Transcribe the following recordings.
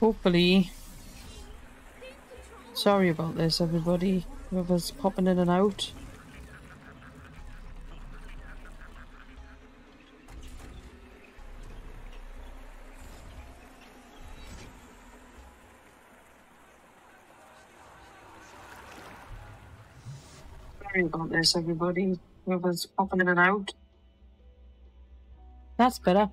hopefully. Sorry about this, everybody. Whoever's popping in and out. Sorry about this, everybody. Whoever's popping in and out. That's better.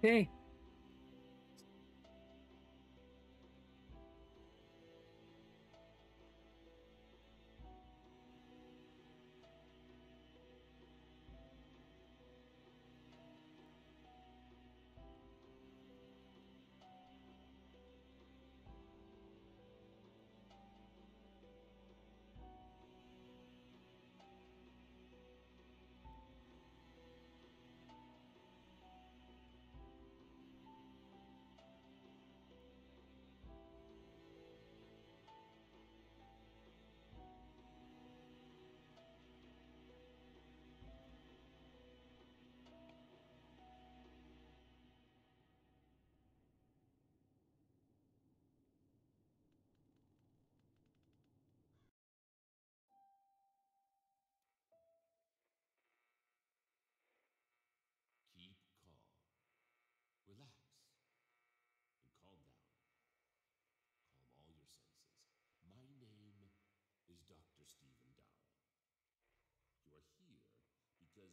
Hey. Stephen Dowell. You are here because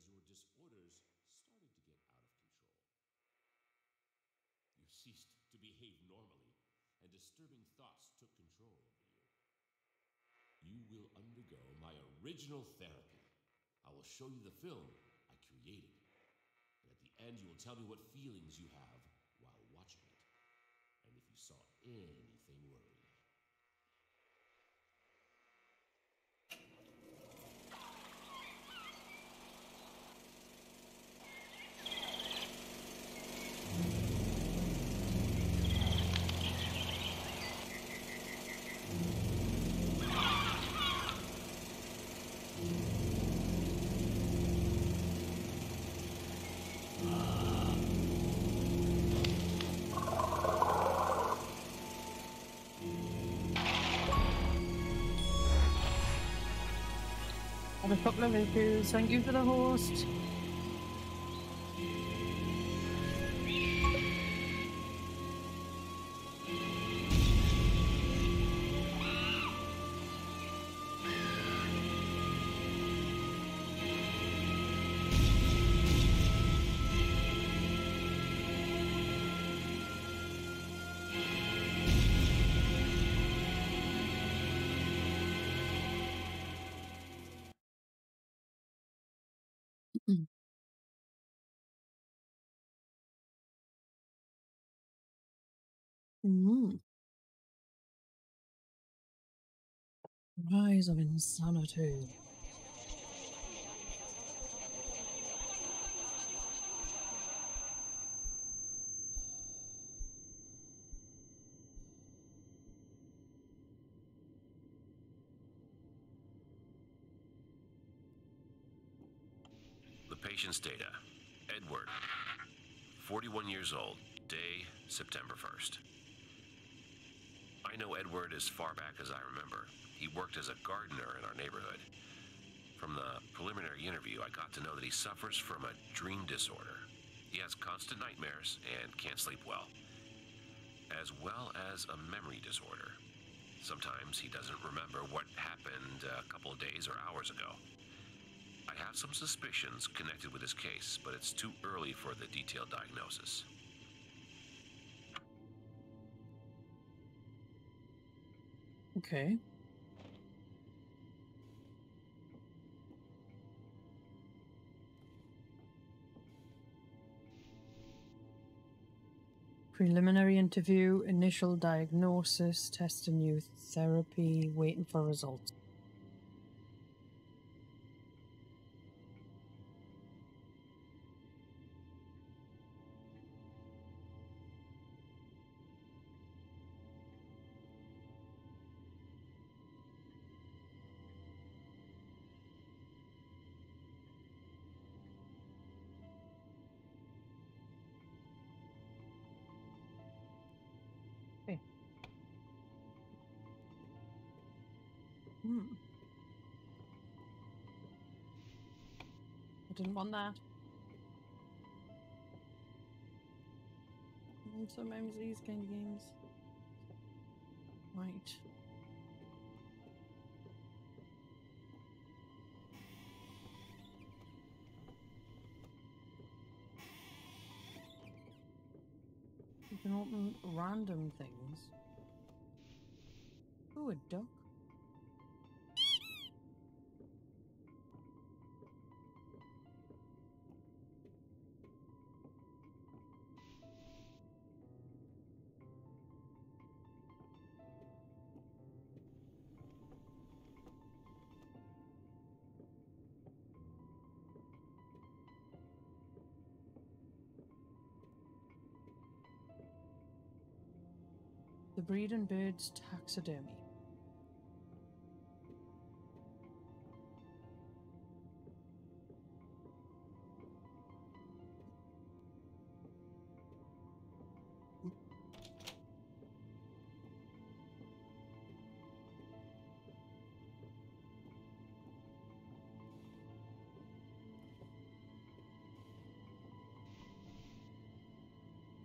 your disorders started to get out of control. You ceased to behave normally, and disturbing thoughts took control over you. You will undergo my original therapy. I will show you the film I created, and at the end you will tell me what feelings you have while watching it, and if you saw anything worrying. A couple of issues. Thank you for the host. Rise of Insanity. The patient's data. Edward, 41 years old, day September 1st. I know Edward as far back as I remember. He worked as a gardener in our neighborhood. From the preliminary interview, I got to know that he suffers from a dream disorder. He has constant nightmares and can't sleep well as a memory disorder. Sometimes he doesn't remember what happened a couple of days or hours ago. I have some suspicions connected with his case, but it's too early for the detailed diagnosis. Okay. Preliminary interview, initial diagnosis, test a new therapy, waiting for results. I didn't want that. Sometimes these kind of games. Right. You can open random things. Ooh, a duck. The breeding bird's taxidermy.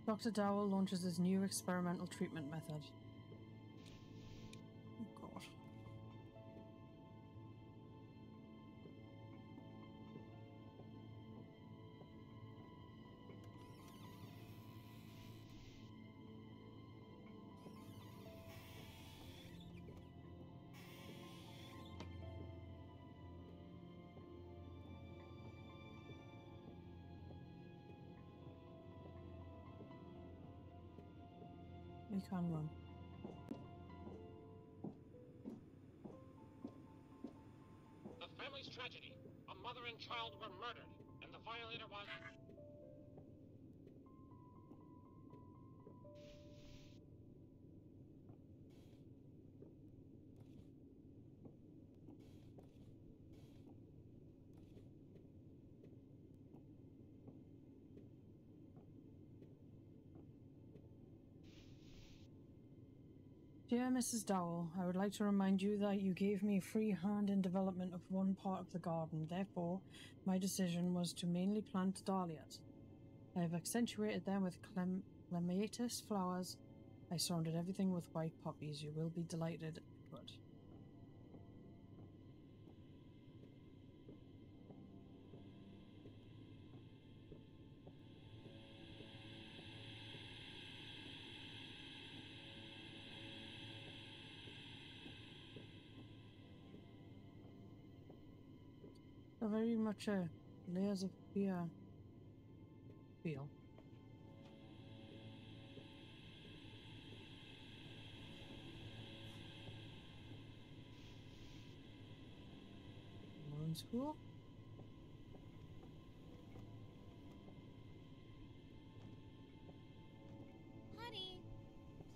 Dr. Dowell launches his new experimental treatment method. Oh god. We can run. The family's tragedy. A mother and child were murdered, and the violator was... Dear Mrs. Dowell, I would like to remind you that you gave me a free hand in development of one part of the garden. Therefore, my decision was to mainly plant dahlias. I have accentuated them with clematis flowers. I surrounded everything with white poppies. You will be delighted, Edward. Very much a Layers of Fear feel. Morning school. Honey,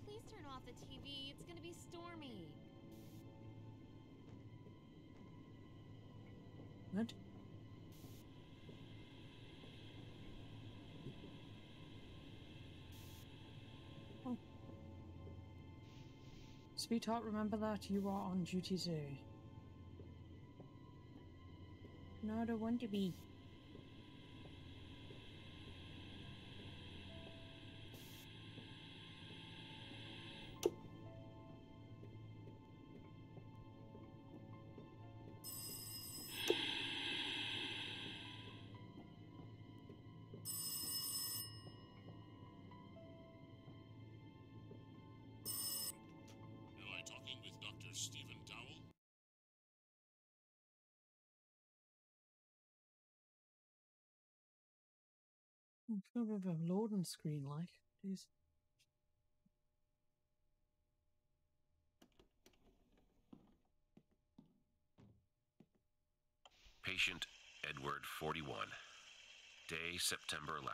please turn off the TV. It's gonna be stormy. What? Sweetheart, remember that you are on duty today. No, I don't want to be. Stephen Dowell? It's a bit of a loading screen like. Jeez. Patient Edward 41. Day September 11th.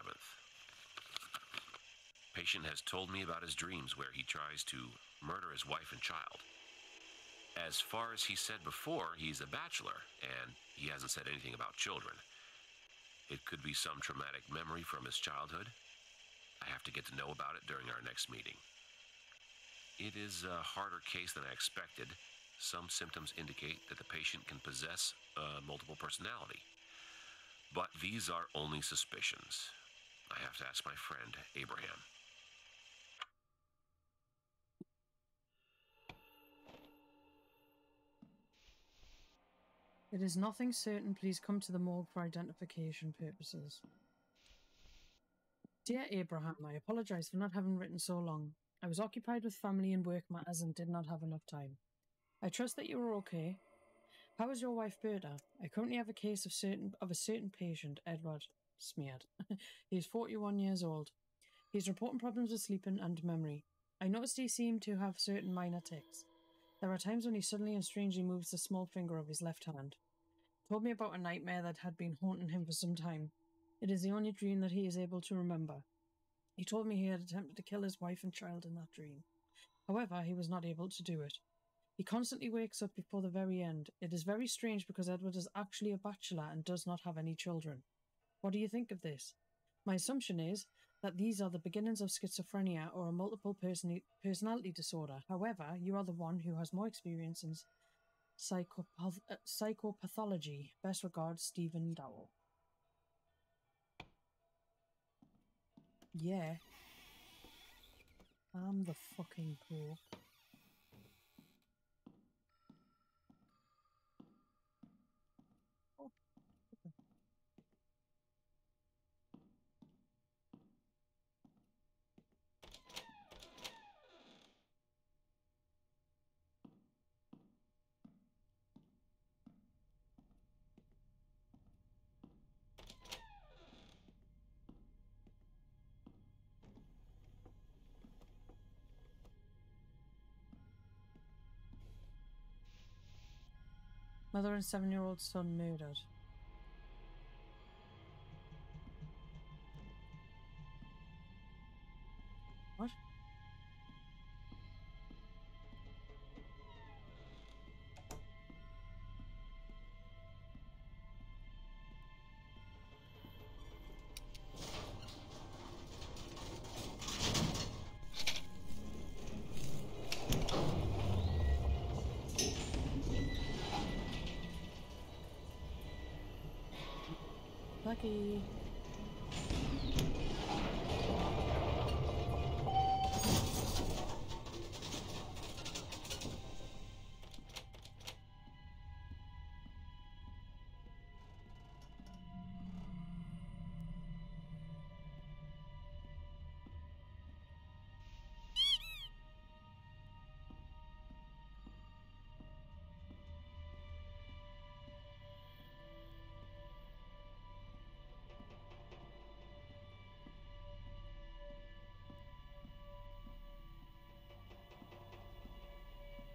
Patient has told me about his dreams where he tries to murder his wife and child. As far as he said before, he's a bachelor, and he hasn't said anything about children. It could be some traumatic memory from his childhood. I have to get to know about it during our next meeting. It is a harder case than I expected, Some symptoms indicate that the patient can possess multiple personality. But these are only suspicions. I have to ask my friend, Abraham. It is nothing certain. Please come to the morgue for identification purposes. Dear Abraham, I apologize for not having written so long. I was occupied with family and work matters and did not have enough time. I trust that you are okay. How is your wife, Berta? I currently have a case of a certain patient, Edward Smeard. He is 41 years old. He is reporting problems with sleeping and memory. I noticed he seemed to have certain minor tics. There are times when he suddenly and strangely moves the small finger of his left hand. He told me about a nightmare that had been haunting him for some time. It is the only dream that he is able to remember. He told me he had attempted to kill his wife and child in that dream. However, he was not able to do it. He constantly wakes up before the very end. It is very strange because Edward is actually a bachelor and does not have any children. What do you think of this? My assumption is that these are the beginnings of schizophrenia or a multiple personality disorder. However, you are the one who has more experience in psychopathology. Best regards, Stephen Dowell. Yeah. I'm the fucking poor. Mother and 7-year-old son murdered. What? Lucky.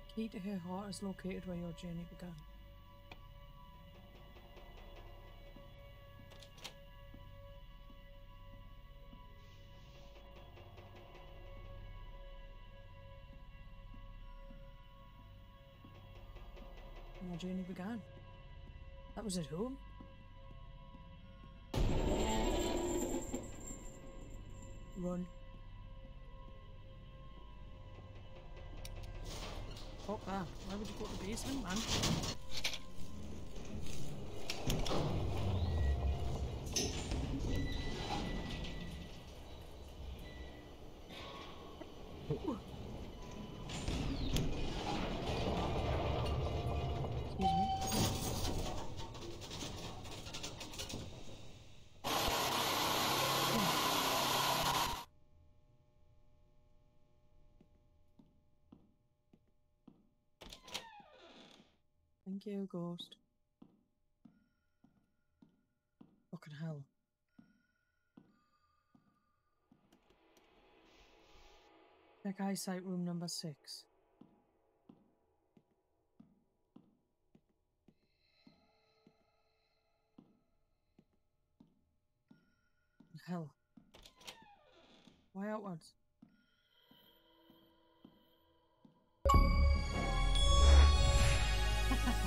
The key to her heart is located where your journey began. My journey began. That was at home. Run. Fuck that. Why would you go to the basement, man? Excuse me. Thank you, ghost. Fucking hell. Check eyesight room number 6. Hell. Why outwards?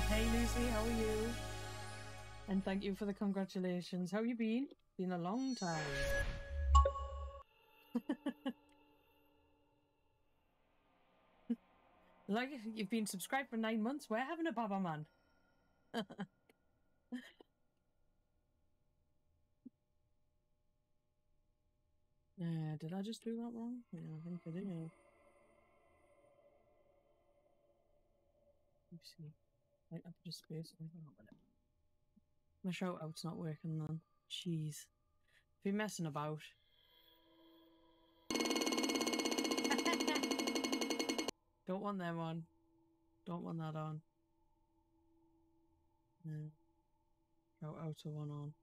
Hey Lucy, how are you? And thank you for the congratulations. How you been? Been a long time. Like, you've been subscribed for 9 months. We're having a Baba Man. Did I just do that wrong? Yeah, I think I did. Let's see. Like, I just space. My shout out's not working then. Jeez. Be messing about. Don't want them on. Don't want that on. No. Shout out to one on.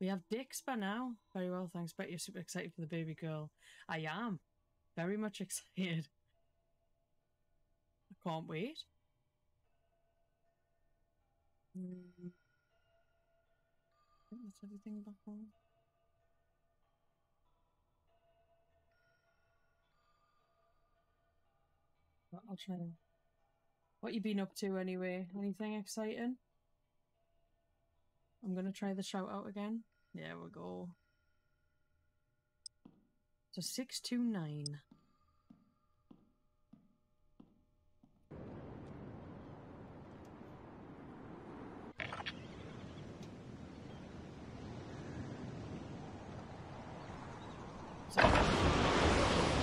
We have Dixper now. Very well, thanks. Bet you're super excited for the baby girl. I am. Very much excited. I can't wait. I think that's everything back on. I'll try. What you been up to anyway? Anything exciting? I'm gonna try the shout out again. There we go. So 629.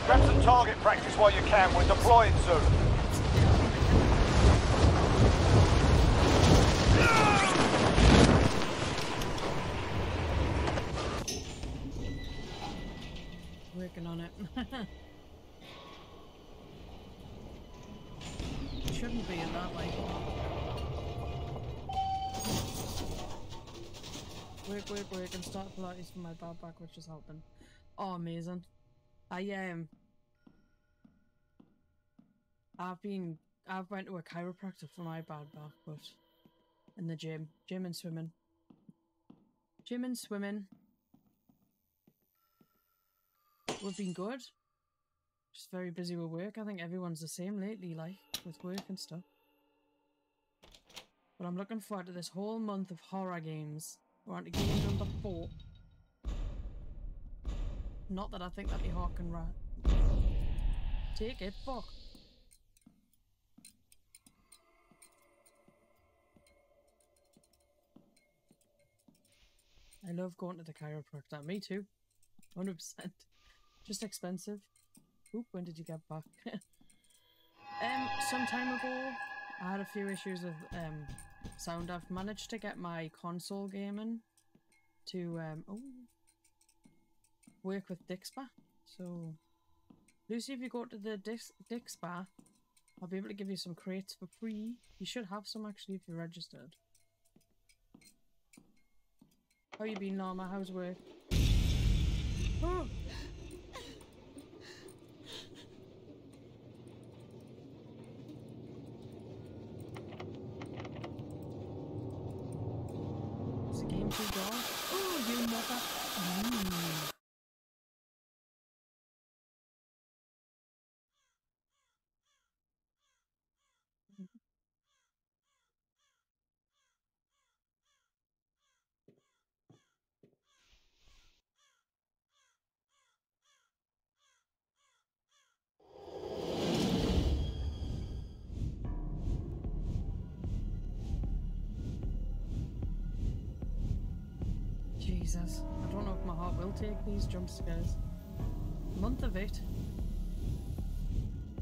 Grab some target practice while you can. We're deploying soon. Working on it. It shouldn't be in that way. Work, and start Pilates for my bad back, which is helping. Oh, amazing. I've went to a chiropractor for my bad back, but in the gym. Gym and swimming. Gym and swimming. We've been good. Just very busy with work. I think everyone's the same lately, like, with work and stuff. But I'm looking forward to this whole month of horror games. We're on to game number 4. Not that I think that'd be hawk and rat. Take it, fuck. I love going to the chiropractor. Me too. 100%. Just expensive. Oop, when did you get back? Some time ago, I had a few issues with sound. I've managed to get my console gaming to work with Dixper. So, Lucy, if you go to the Dixper, I'll be able to give you some crates for free. You should have some, actually, if you're registered. How you been, Norma? How's work? Oh. Is the game too dark? Oh, you mother! Mm. Jesus, I don't know if my heart will take these jump scares. Month of it.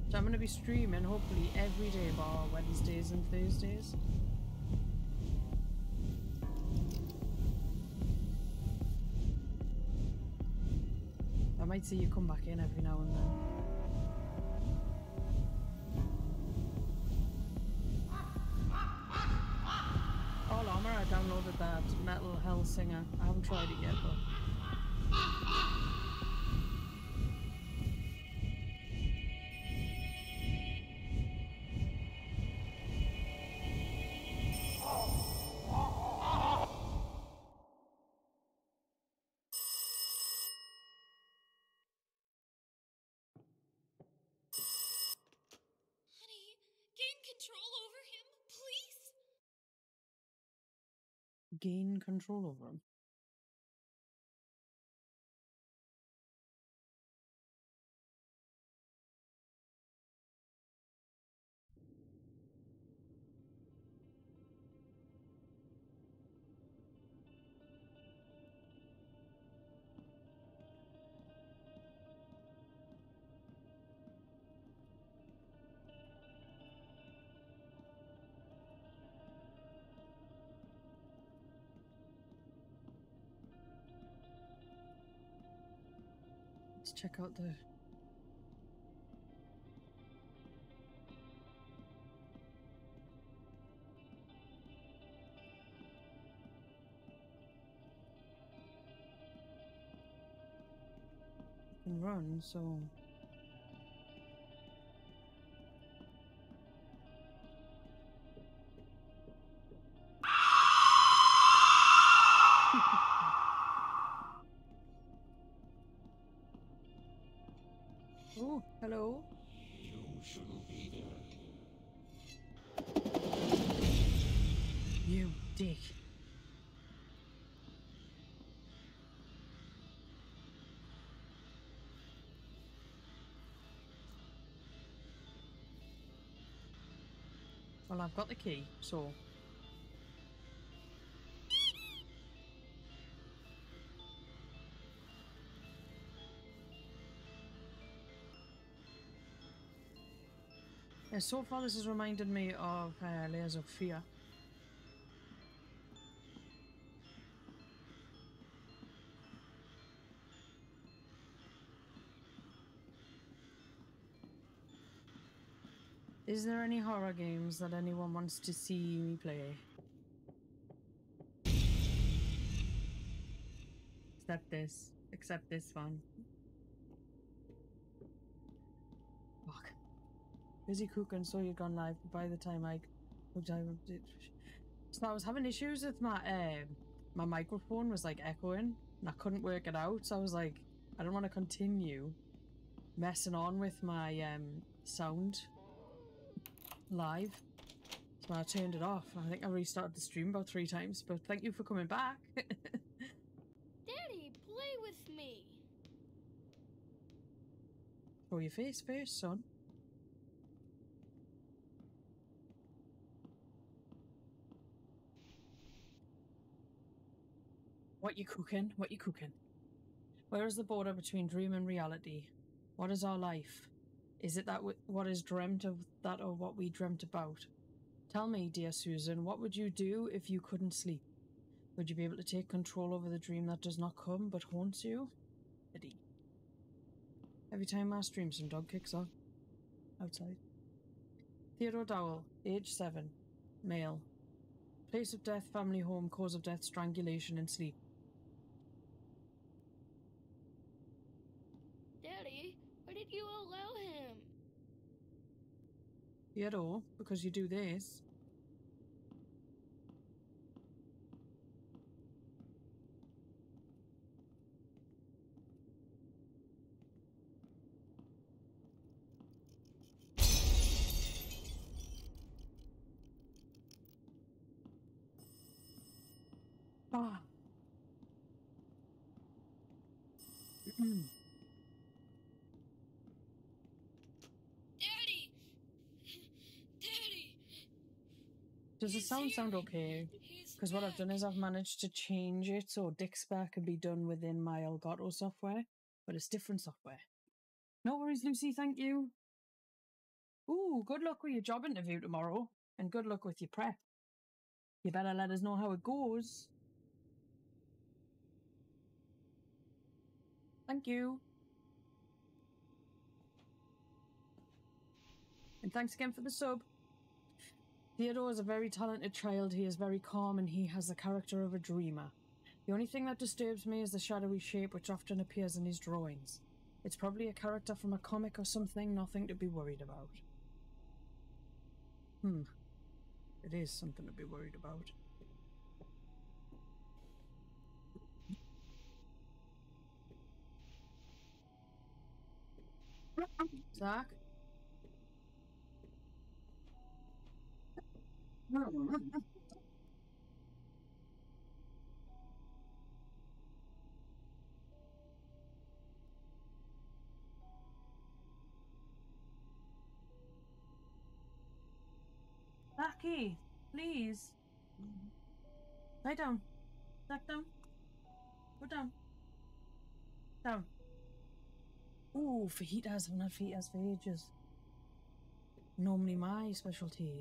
So I'm going to be streaming hopefully every day bar Wednesdays and Thursdays. I might see you come back in every now and then. I downloaded that Metal Hellsinger. I haven't tried it yet, but gain control over him. Let's check out the... and run, so... Oh, hello. You shouldn't be there. You dick. Well, I've got the key, so... So far this has reminded me of Layers of Fear. Is there any horror games that anyone wants to see me play? Except this. Except this one. Busy cooking, so you'd gone live. By the time I looked, I was having issues with my my microphone was like echoing, and I couldn't work it out. So I was like, I don't want to continue messing on with my sound live. So I turned it off. I think I restarted the stream about 3 times. But thank you for coming back. Daddy, play with me. Show your face first, son. What you cooking? What you cooking? Where is the border between dream and reality? What is our life? Is it that what is dreamt of that or what we dreamt about? Tell me, dear Susan, what would you do if you couldn't sleep? Would you be able to take control over the dream that does not come but haunts you? Eddie. Every time I stream, some dog kicks off. Outside. Theodore Dowell, age 7. Male. Place of death, family home, cause of death, strangulation and sleep. You allow him? Yeah, though, because you do this. Ah. Does the sound okay? Because what I've done is I've managed to change it so Dixper can be done within my Elgato software, but it's different software. No worries, Lucy, thank you. Ooh, good luck with your job interview tomorrow, and good luck with your prep. You better let us know how it goes. Thank you. And thanks again for the sub. Theodore is a very talented child. He is very calm and he has the character of a dreamer. The only thing that disturbs me is the shadowy shape which often appears in his drawings. It's probably a character from a comic or something, nothing to be worried about. It is something to be worried about. Zach? Lucky, please. Lie down. Back down. Go down. Down. Ooh, fajitas. I've not fajitas for ages. Normally my specialty.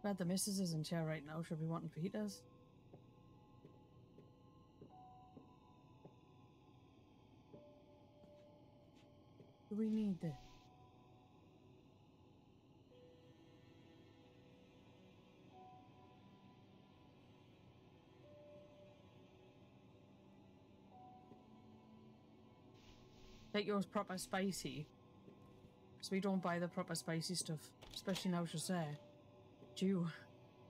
Glad the missus is in chair right now, she'll be wanting fajitas. we need? Take yours proper spicy. Because we don't buy the proper spicy stuff. Especially now she's there. Due.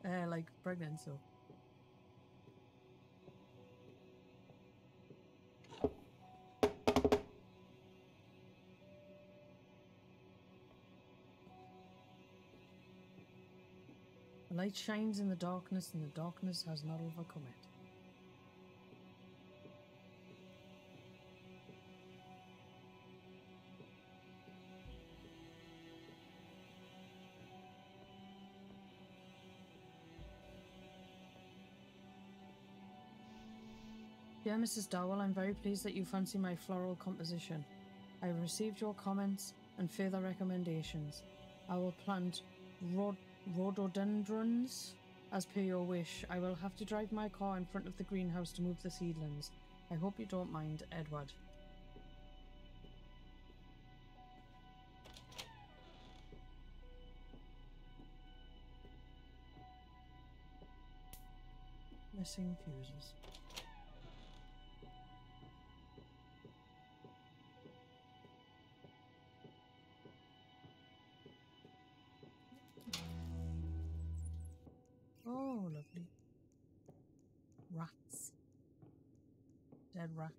Like pregnant, so. The light shines in the darkness, and the darkness has not overcome it. Dear Mrs. Dowell, I'm very pleased that you fancy my floral composition. I have received your comments and further recommendations. I will plant rhododendrons as per your wish. I will have to drive my car in front of the greenhouse to move the seedlings. I hope you don't mind, Edward. Missing fuses. Lovely. Rats. Dead rat.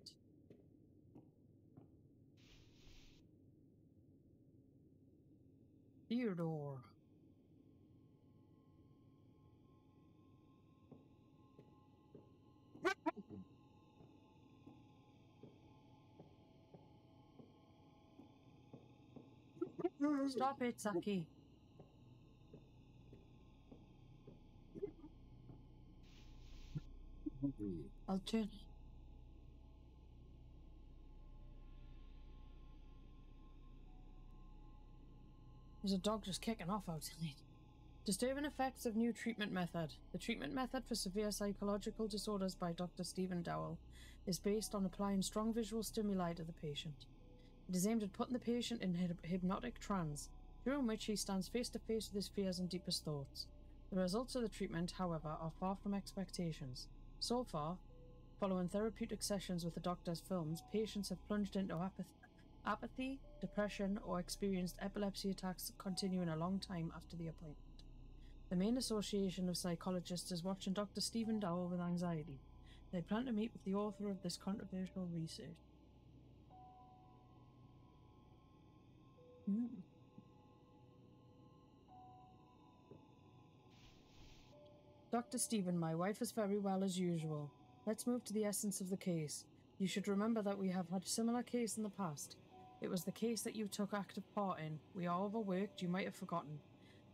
Theodore. Stop it, Saki. I'll turn. There's a dog just kicking off outside. Disturbing effects of new treatment method. The treatment method for severe psychological disorders by Dr. Stephen Dowell is based on applying strong visual stimuli to the patient. It is aimed at putting the patient in a hypnotic trance, during which he stands face to face with his fears and deepest thoughts. The results of the treatment, however, are far from expectations. So far, following therapeutic sessions with the doctor's films, patients have plunged into apathy, depression, or experienced epilepsy attacks continuing a long time after the appointment. The main association of psychologists is watching Dr. Stephen Dowell with anxiety. They plan to meet with the author of this controversial research. Dr. Stephen, my wife is very well as usual. Let's move to the essence of the case. You should remember that we have had a similar case in the past. It was the case that you took active part in. We are overworked, you might have forgotten.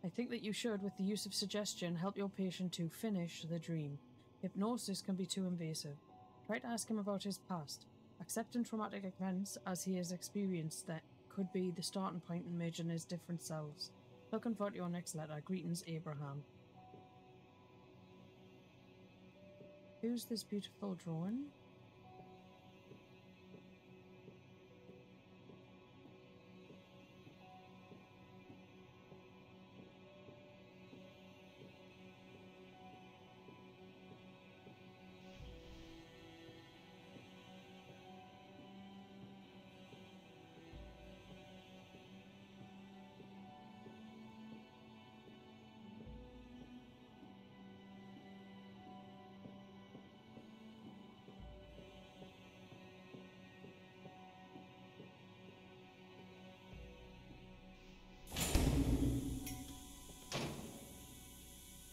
I think that you should, with the use of suggestion, help your patient to finish the dream. Hypnosis can be too invasive. Try to ask him about his past. Accepting traumatic events as he has experienced that could be the starting point in merging his different selves. Looking forward to your next letter. Greetings, Abraham. Who's this beautiful drawing?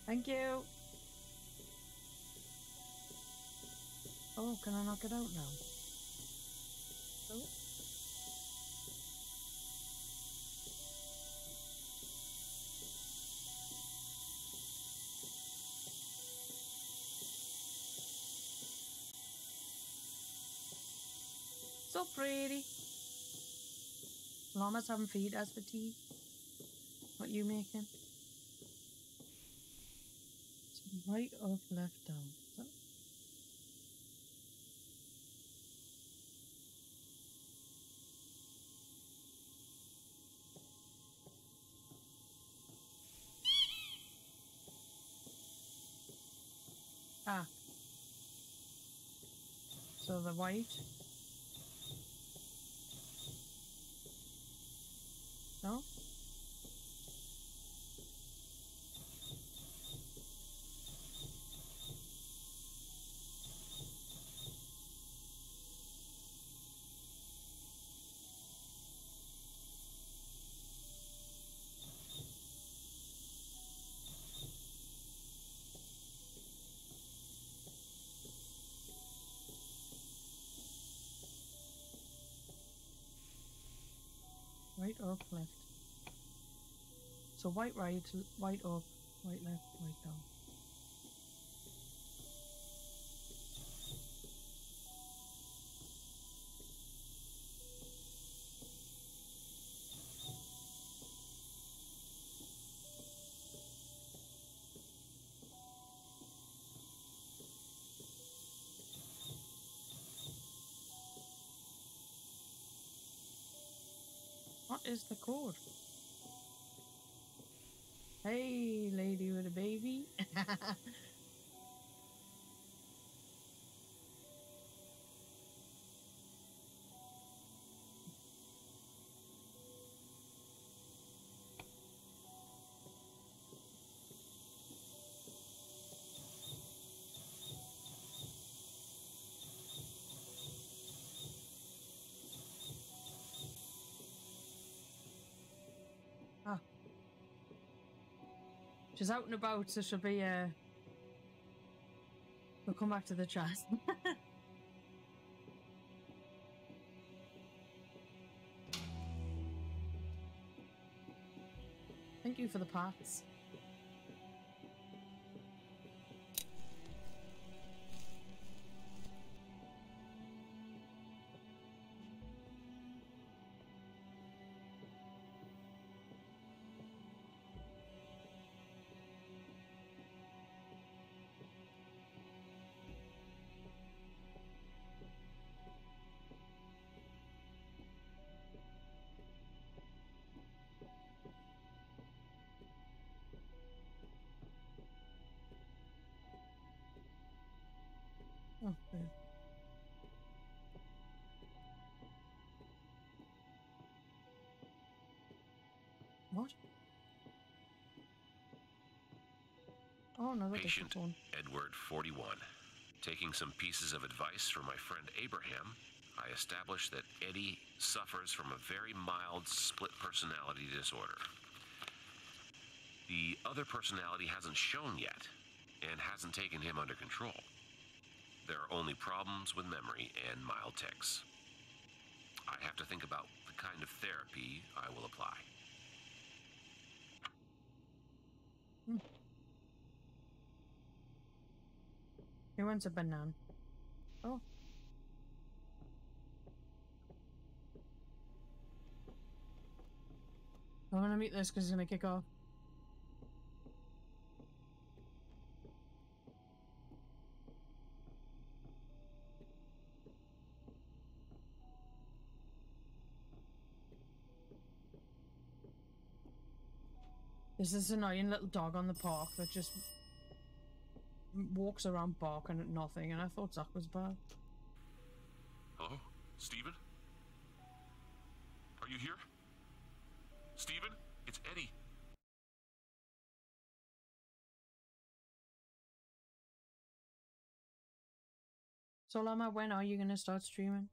Thank you. Oh, can I knock it out now? Oh. So pretty. Llamas haven't feed us for tea. What you making? Right off, left down. So. Ah. So the white. No? Right up, left. So white right, white up, white left, white down. What is the code? Hey, lady with a baby. She's out and about, so she'll be, we'll come back to the chat. Thank you for the parts. Patient Edward, 41. Taking some pieces of advice from my friend Abraham, I established that Eddie suffers from a very mild split personality disorder. The other personality hasn't shown yet and hasn't taken him under control. There are only problems with memory and mild tics. I have to think about the kind of therapy I will apply. He wants a banana. Oh. I want to meet this because he's going to kick off. There's this annoying little dog on the park that just walks around barking at nothing, and I thought Zach was bad. Hello? Stephen? Are you here? Stephen? It's Eddie. So Lama, when are you gonna start streaming?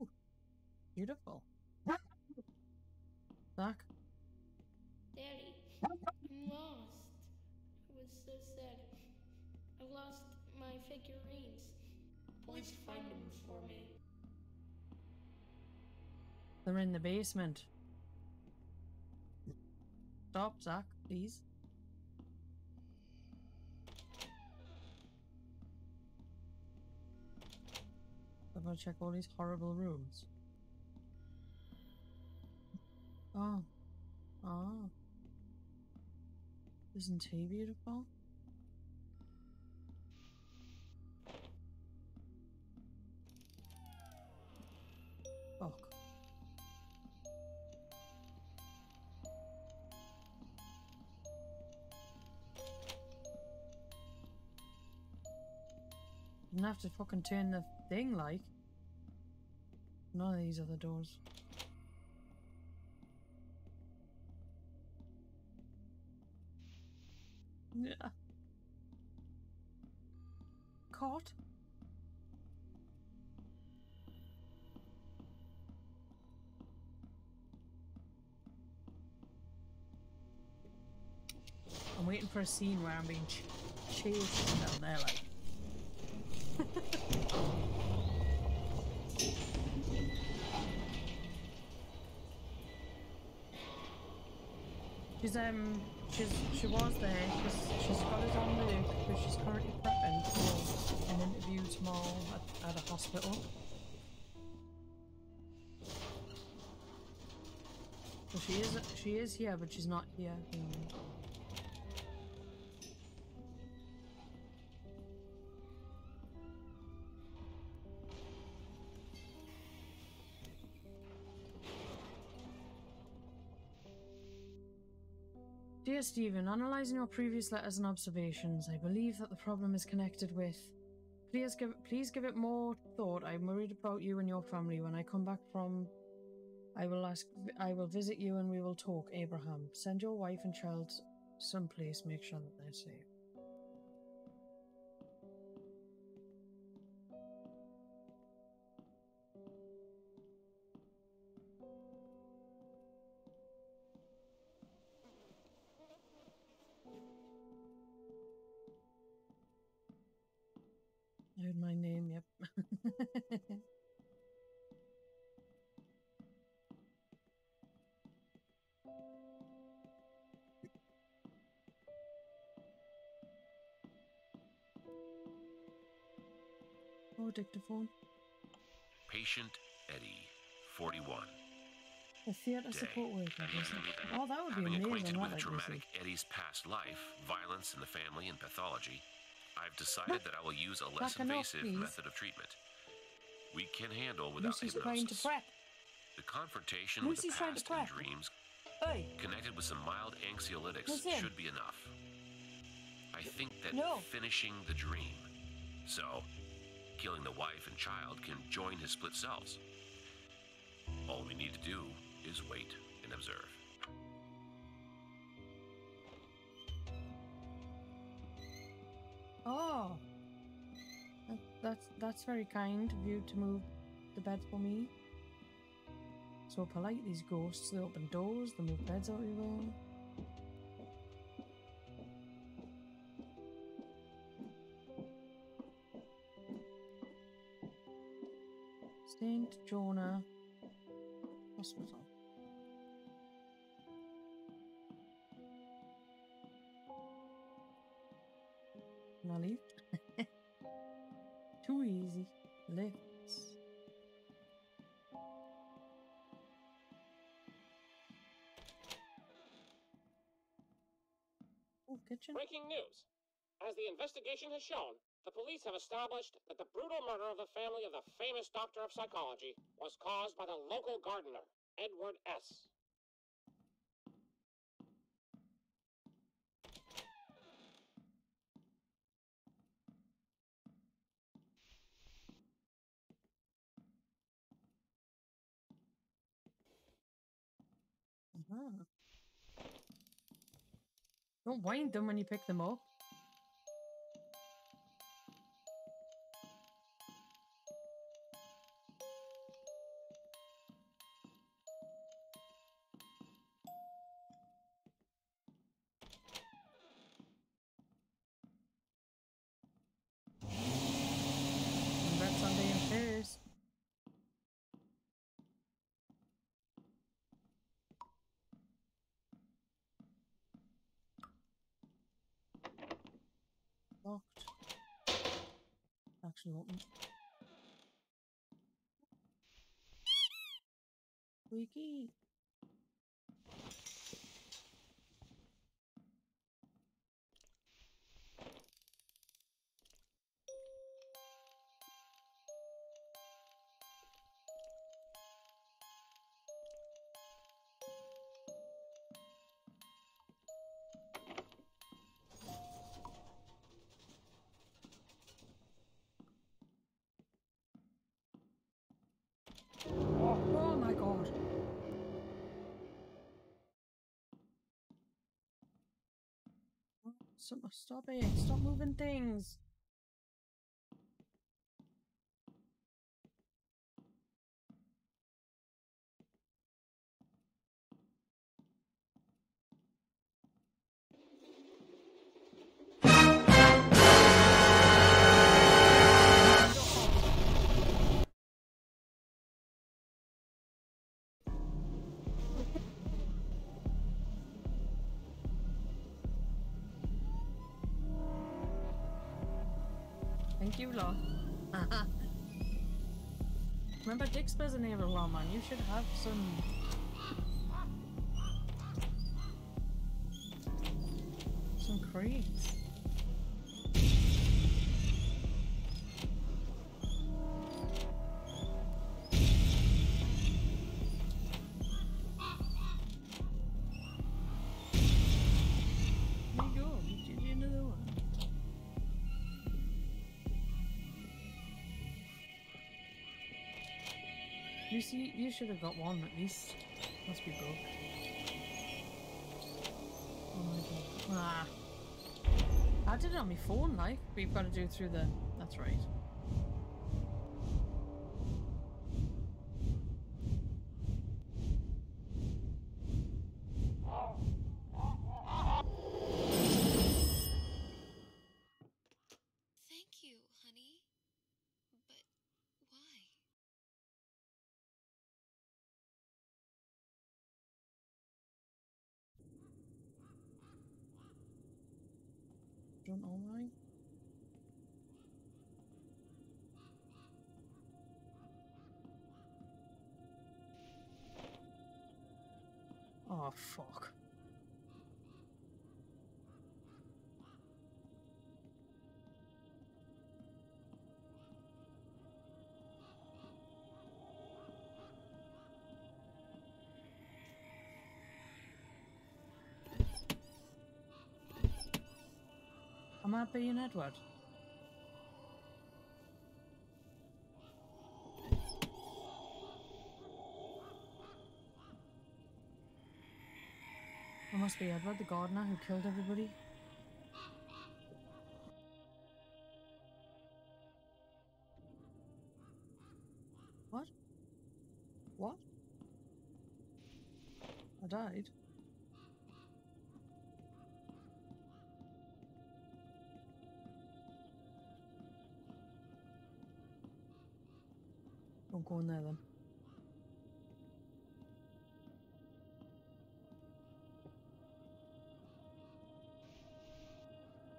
Ooh, beautiful. Zach? Daddy, I'm lost. I was so sad. I lost my figurines. Please find them for me. They're in the basement. Stop, Zach, please. I'm gonna check all these horrible rooms. Oh. Oh. Isn't he beautiful? Fuck. Didn't have to fucking turn the thing, like. None of these other doors. Yeah. Caught? I'm waiting for a scene where I'm being chased down there, like. She was there because she's got it on Luke, but she's currently prepping for an interview tomorrow at a hospital. So she is here, but she's not here. Dear Stephen, analysing your previous letters and observations, I believe that the problem is connected with. Please give it more thought. I'm worried about you and your family. When I come back from, I will visit you and we will talk. Abraham, send your wife and child someplace. Make sure that they're safe. My name, yep. Oh, dictaphone. Patient Eddie, 41. A theatre support worker. Oh, that would be amazing. Having acquainted with dramatic Eddie's past life, violence in the family, and pathology, I've decided that I will use a less invasive method of treatment. We can handle without hypnosis. The confrontation with the past and dreams connected with some mild anxiolytics should be enough. I think that finishing the dream, so killing the wife and child, can join his split selves. All we need to do is wait and observe. Oh, that's very kind of you to move the bed for me. So polite, these ghosts. They open doors, they move beds out everywhere. St. Jonah Hospital. I'll leave. Too easy. Lifts. Oh, kitchen. Breaking news. As the investigation has shown, the police have established that the brutal murder of the family of the famous doctor of psychology was caused by the local gardener, Edward S. Ah. Don't wind them when you pick them up. Open. Squeaky. Stop it. Stop moving things. You lot. Remember, Dixper's an evil woman. You should have some. Creed. You should have got one at least. Must be broke. Oh my god. Ah. I did it on my phone, like, but you've got to do it through the. That's right. Online. Oh fuck. Am I being Edward? It must be Edward, the gardener who killed everybody. What? What? I died. Go in there then.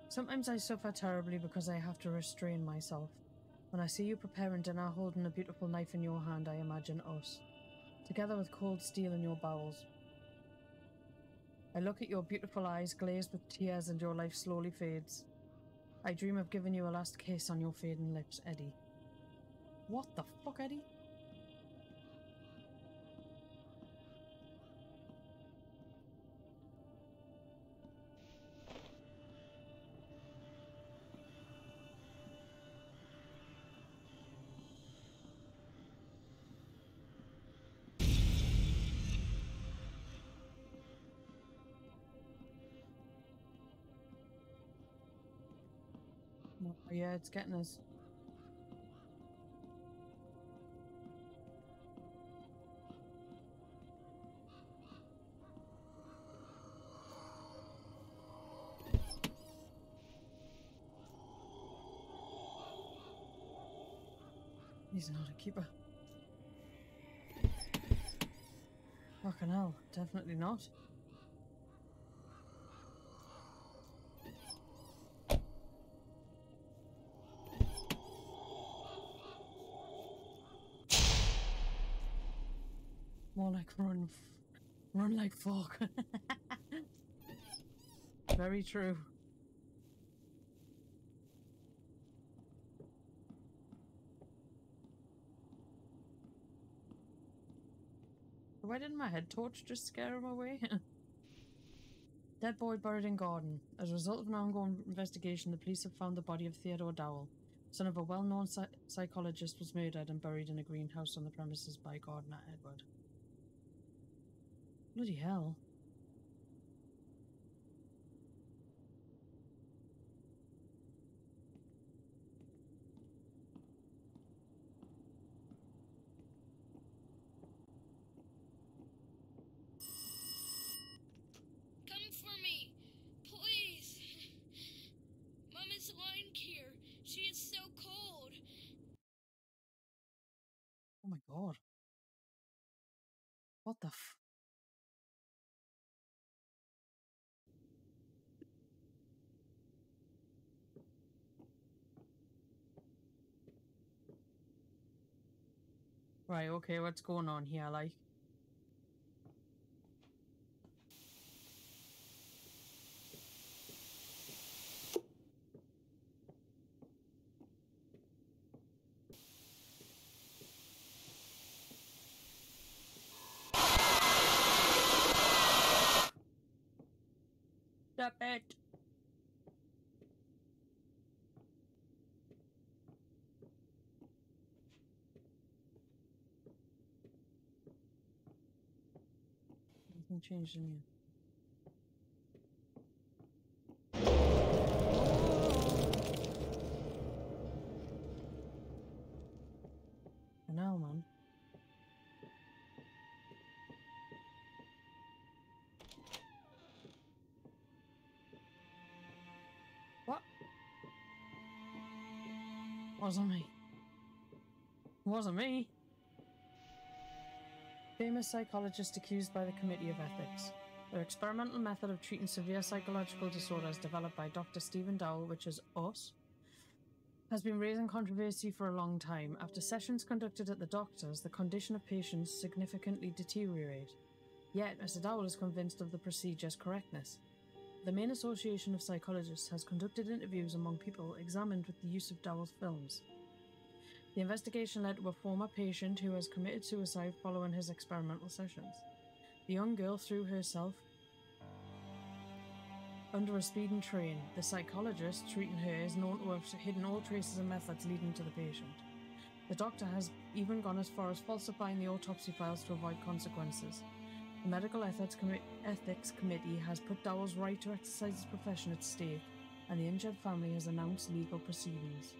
Sometimes I suffer terribly because I have to restrain myself. When I see you preparing dinner, holding a beautiful knife in your hand, I imagine us, together with cold steel in your bowels. I look at your beautiful eyes glazed with tears and your life slowly fades. I dream of giving you a last kiss on your fading lips, Eddie. What the fuck, Eddie? Oh, yeah, it's getting us. He's not a keeper. Fucking hell, definitely not. More like run. Run like fuck. Very true. Why didn't my head torch just scare him away? Dead boy buried in garden. As a result of an ongoing investigation, the police have found the body of Theodore Dowell. Son of a well-known psychologist was murdered and buried in a greenhouse on the premises by gardener Edward. Bloody hell. What the f... Right, okay, what's going on here, like? Stop it! Change the name. Canal, man. What? Wasn't me. Wasn't me. Famous psychologist accused by the Committee of Ethics. Their experimental method of treating severe psychological disorders developed by Dr. Stephen Dowell, which is us, has been raising controversy for a long time. After sessions conducted at the doctor's, the condition of patients significantly deteriorated. Yet, Mr. Dowell is convinced of the procedure's correctness. The Maine Association of Psychologists has conducted interviews among people examined with the use of Dowell's films. The investigation led to a former patient who has committed suicide following his experimental sessions. The young girl threw herself under a speeding train. The psychologist treating her is known to have hidden all traces and methods leading to the patient. The doctor has even gone as far as falsifying the autopsy files to avoid consequences. The Medical Ethics Committee has put Dowell's right to exercise his profession at stake, and the injured family has announced legal proceedings.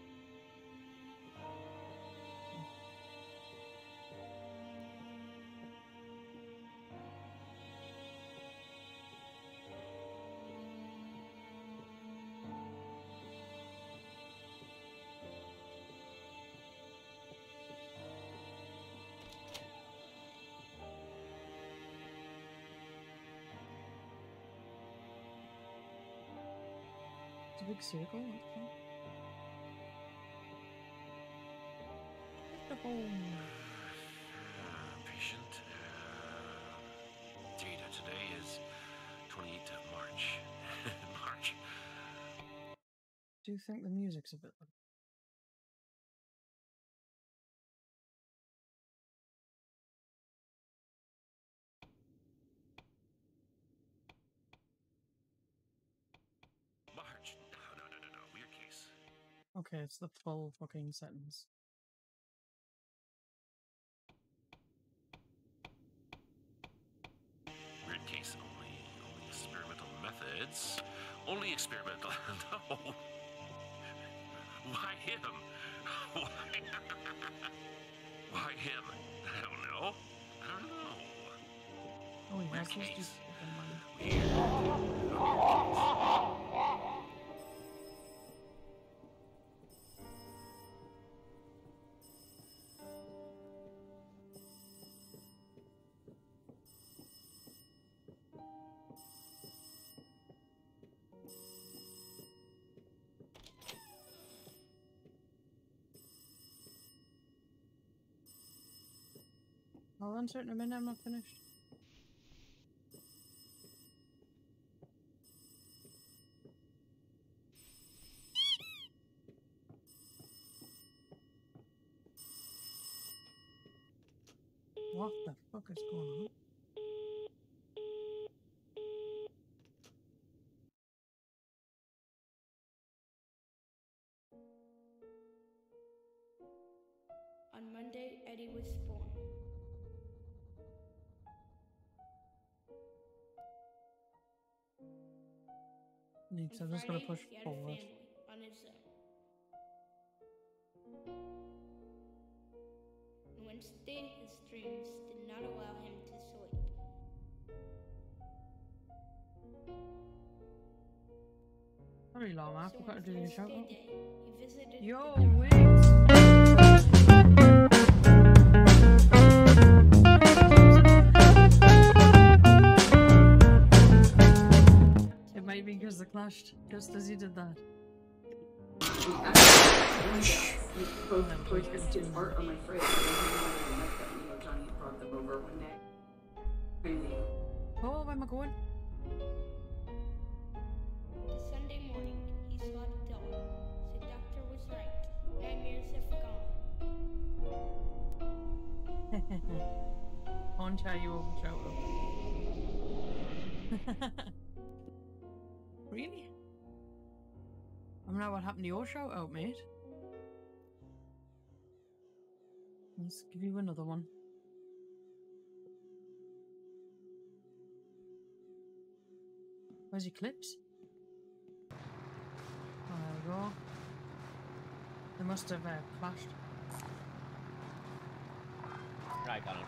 A big circle, what the fuck? Patient. Data today is 28th of March. March. Do you think the music's a bit loud? Okay, it's the full fucking sentence. Weird case only. Only experimental methods. Only experimental. No. Why him? Why? Why him? I don't know. I don't know. Oh, he has this just fucking money. Weird case. I'll answer it in a minute, I'm not finished. What the fuck is going on? On Monday, Eddie was born. So I'm just going to push forward. On his own. On Wednesday, his dreams did not allow him to sleep. Sorry, Llama, I forgot to do the shout out. Yo, wait! flushed just as you did that. Oh, where am I going? Sunday morning, he saw the devil. The doctor was right. Nightmares have gone. Poncha, you overshouted. Really? I mean, what happened to your shout out, mate? Let's give you another one. Where's your clips? Oh, there we go. They must have clashed. Right, Donald.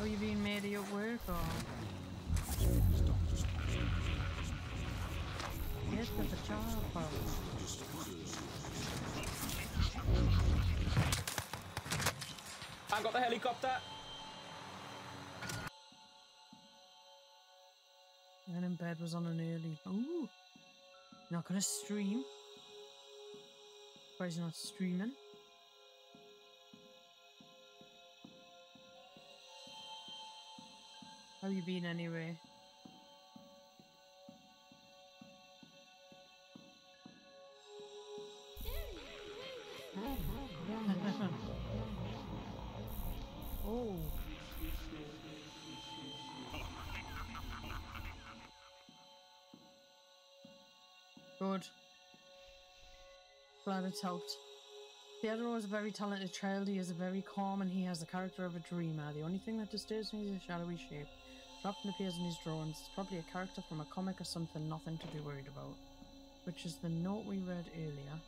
Oh, you being made at your work, or...? Yes, but the child problem. I got the helicopter! And in bed was on an early... Ooh! Not gonna stream. Surprised you're not streaming. How you been anyway? Oh. Good. Glad it's helped. Theodore is a very talented child. He is very calm and he has the character of a dreamer. The only thing that disturbs me is his shadowy shape. It often appears in his drawings. It's probably a character from a comic or something, nothing to be worried about. Which is the note we read earlier.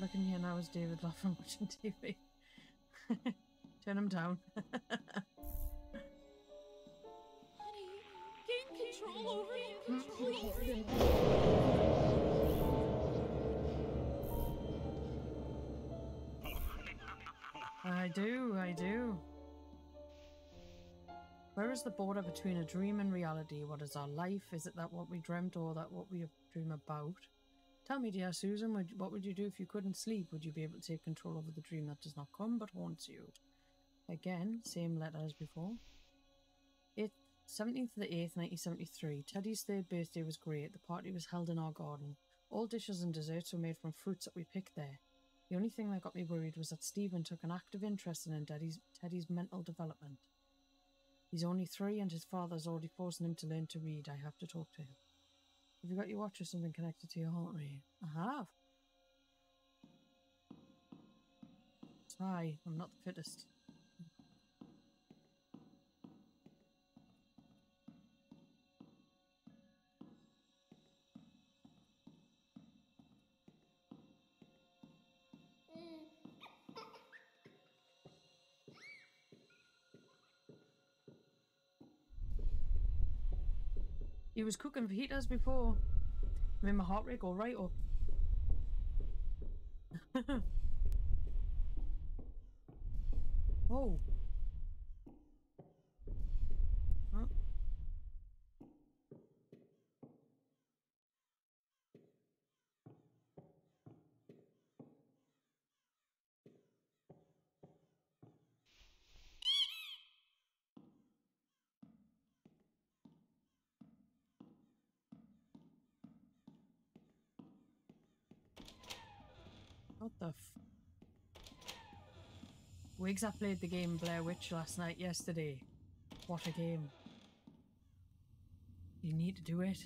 Looking here now is David laughing watching TV. Turn him down. Honey, gain control over him. I do. Where is the border between a dream and reality? What is our life? Is it that what we dreamt or that what we dream about? Tell me, dear Susan, what would you do if you couldn't sleep? Would you be able to take control over the dream that does not come but haunts you? Again, same letter as before. 17th of the 8th, 1973. Teddy's third birthday was great. The party was held in our garden. All dishes and desserts were made from fruits that we picked there. The only thing that got me worried was that Stephen took an active interest in Teddy's mental development. He's only 3 and his father's already forcing him to learn to read. I have to talk to him. Have you got your watch or something connected to your heart rate? I have. Hi, I'm not the fittest. He was cooking fajitas before. Made my heart rate go right up. Oh. Huh. What the Wigs, I played the game Blair Witch last night, yesterday. What a game. You need to do it.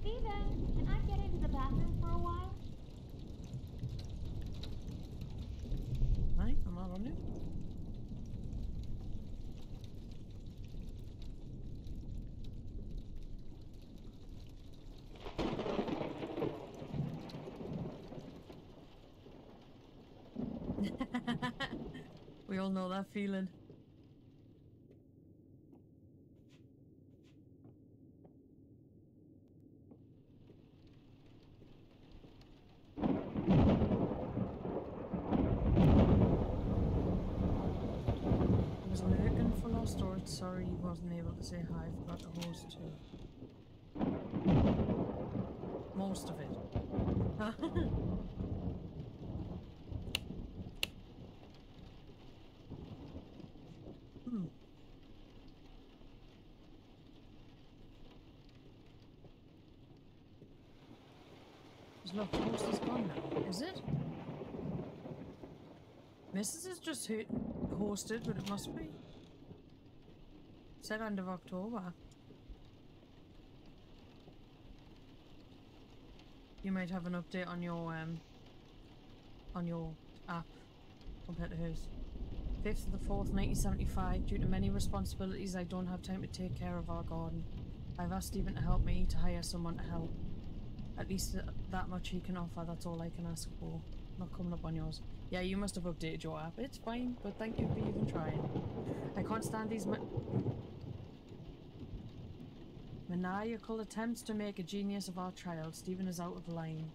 Steven, can I get into the bathroom for a while? Var de nu? We all know that feeling. I was lurking for Lost Orch. Sorry you wasn't able to say hi. I forgot the host too. Most of it. Look, the horse is gone now, is it? Mrs. is just hosted, but it must be. Said end of October. You might have an update on your app compared to hers. 5th of the 4th, 1975. Due to many responsibilities, I don't have time to take care of our garden. I've asked Stephen to help me to hire someone to help. At least that much he can offer, that's all I can ask for. Not coming up on yours. Yeah, you must have updated your app. It's fine, but thank you for even trying. I can't stand these maniacal attempts to make a genius of our child. Stephen is out of line.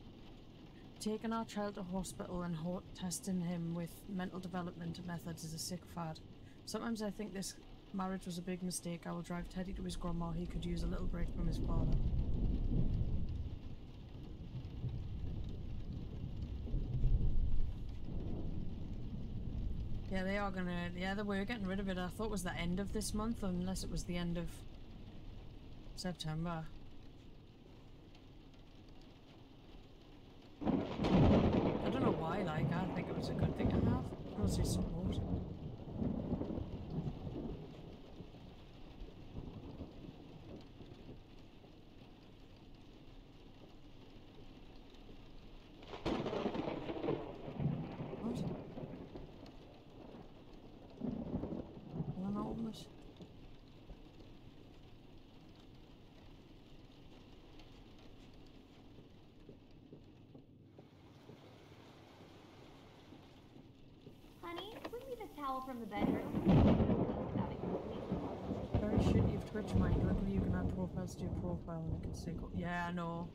Taking our child to hospital and testing him with mental development methods is a sick fad. Sometimes I think this marriage was a big mistake. I will drive Teddy to his grandma. He could use a little break from his father. Yeah, they are gonna... Yeah, they were getting rid of it. I thought it was the end of this month, unless it was the end of September. I don't know why, like, I think it was a good thing to have. Mostly support. From the bedroom. Very shitty of Twitch, Mike. Luckily you can add profiles to your profile and it can say go. Yeah, I know.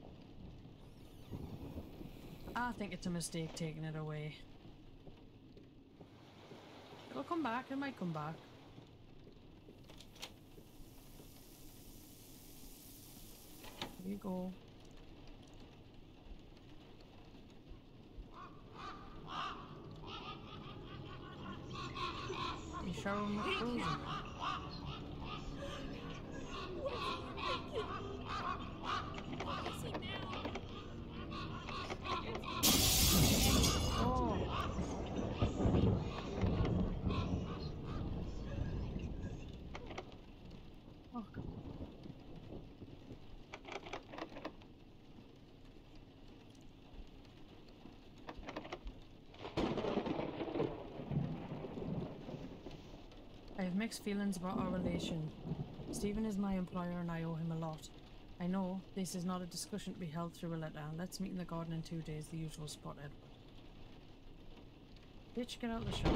I think it's a mistake taking it away. It'll come back, it might come back. There you go. Sharon was frozen. Oh. Oh, God. I have mixed feelings about our relation. Stephen is my employer and I owe him a lot. I know this is not a discussion to be held through a letter. Let's meet in the garden in 2 days, the usual spot, Edward. Bitch, get out of the shop. I'm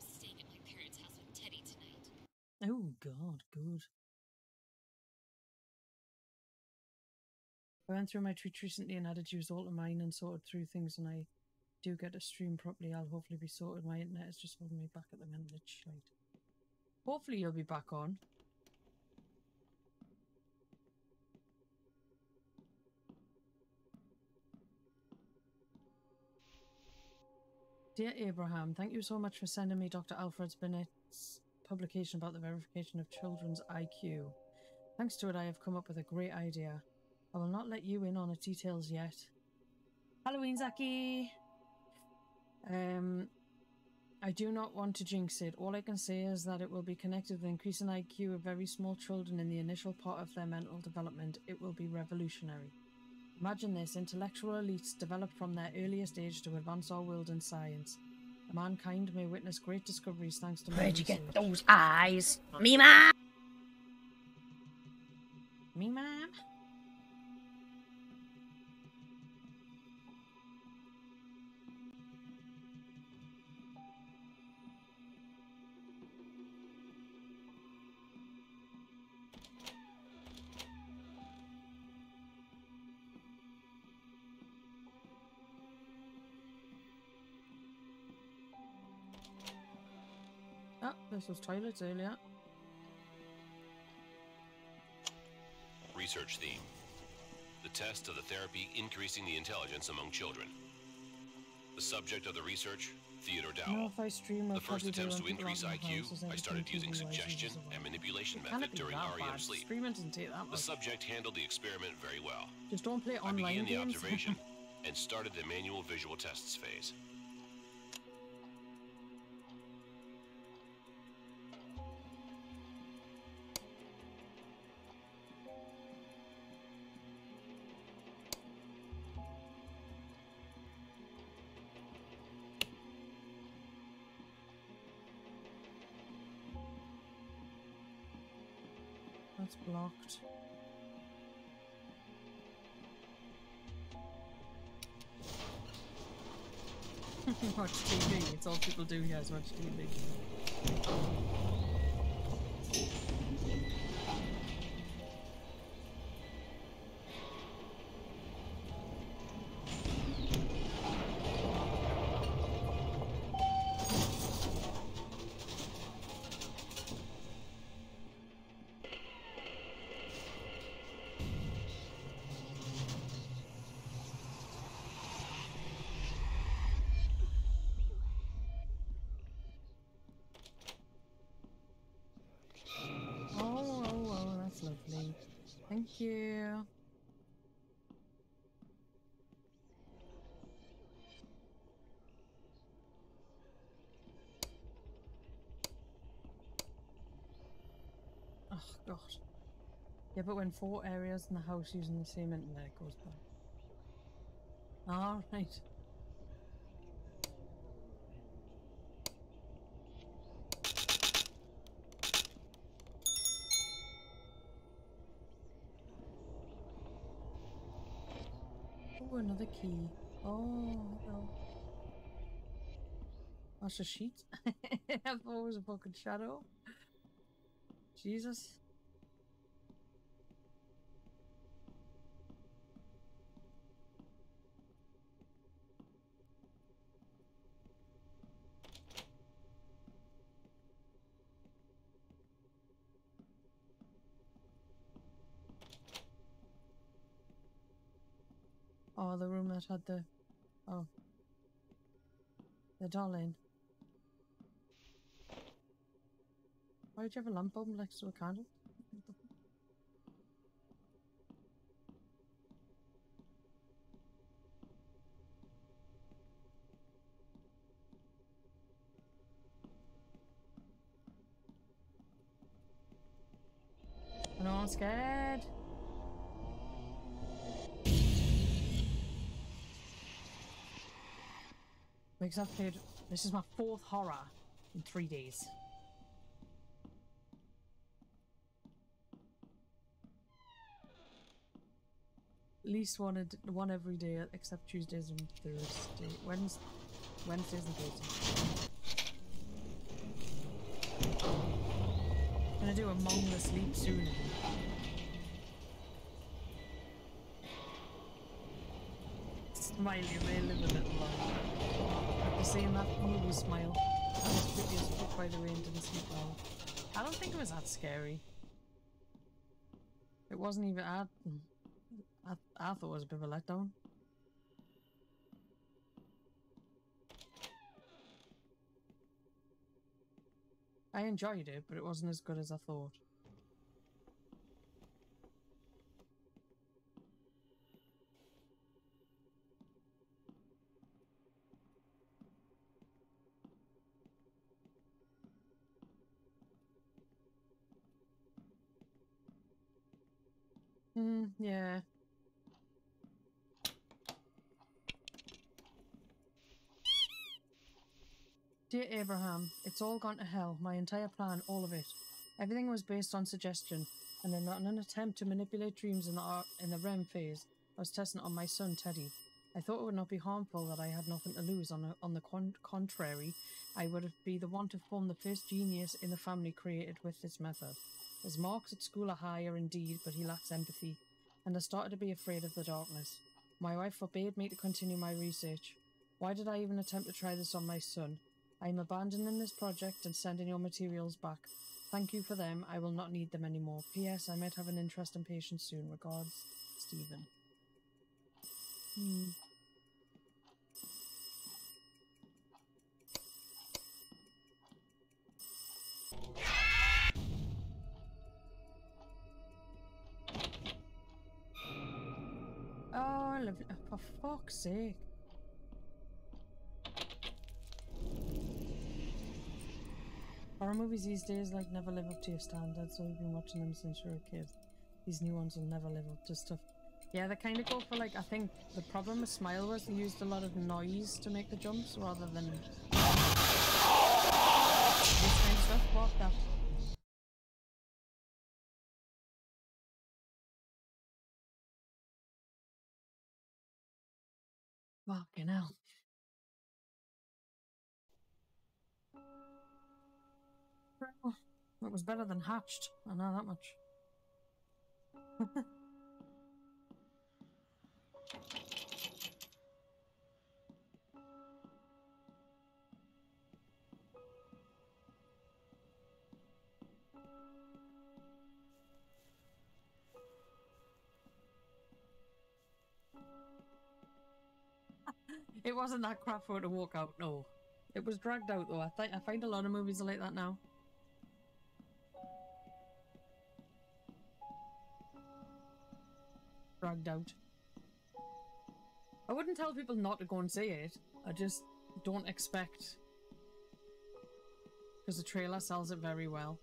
staying at my parents' house with Teddy tonight. Oh God, good. I went through my tweets recently and added you all to mine and sorted through things, and I do get to stream properly. I'll hopefully be sorted. My internet is just holding me back at the minute. It's shite. Hopefully you'll be back on. Dear Abraham, thank you so much for sending me Dr. Alfred Bennett's publication about the verification of children's IQ. Thanks to it, I have come up with a great idea. I will not let you in on its details yet. Halloween, Zaki! I do not want to jinx it. All I can say is that it will be connected with increasing IQ of very small children in the initial part of their mental development. It will be revolutionary. Imagine this, intellectual elites develop from their earliest age to advance our world in science. Mankind may witness great discoveries thanks to... Where'd you get those eyes? Me, ma'am! Me, ma'am? This was toilets earlier. Research theme. The test of the therapy increasing the intelligence among children. The subject of the research, Theodore Dowell. The first attempts to increase IQ, I started using suggestion and manipulation method during REM sleep. The subject handled the experiment very well. Just don't play online. I began the observation and started the manual visual tests phase. Blocked. Watch TV. It's all people do here is watch TV. Thank you. Oh god. Yeah, but when four areas in the house using the same internet, it goes bad. All right. Another key. Oh, well. That's a sheet. I thought it was a fucking shadow. Jesus. Oh, the room that had the... Oh. The doll in. Why would you have a lamp bulb next to a candle? I know, I'm scared. Because I've played, this is my fourth horror in 3 days. At least one every day, except Tuesdays and Thursdays. Wednesdays and Thursdays. I'm gonna do Among the Sleep soon. Smiley, they live a little longer. After seeing that movie, Smile, I was creepy as fuck by the way and didn't sleep well. I don't think it was that scary. It wasn't even. I thought it was a bit of a letdown. I enjoyed it, but it wasn't as good as I thought. Yeah. Dear Abraham, it's all gone to hell. My entire plan, all of it. Everything was based on suggestion, and in an attempt to manipulate dreams in the REM phase, I was testing it on my son, Teddy. I thought it would not be harmful that I had nothing to lose. On the contrary, I would be the one to form the first genius in the family created with this method. His marks at school are higher indeed, but he lacks empathy, and I started to be afraid of the darkness. My wife forbade me to continue my research. Why did I even attempt to try this on my son? I am abandoning this project and sending your materials back. Thank you for them. I will not need them anymore. P.S. I might have an interesting patient soon. Regards, Stephen. Oh, lovely. For fuck's sake. Horror movies these days like never live up to your standards, so you've been watching them since you were a kid. These new ones will never live up to stuff. Yeah, they kind of go for like, I think the problem with Smile was they used a lot of noise to make the jumps rather than this kind of stuff. What the? Fucking hell. Well, it was better than Hatched, I know that much. It wasn't that crap for it to walk out, no. It was dragged out though. I find a lot of movies are like that now. Dragged out. I wouldn't tell people not to go and see it. I just don't expect, because the trailer sells it very well.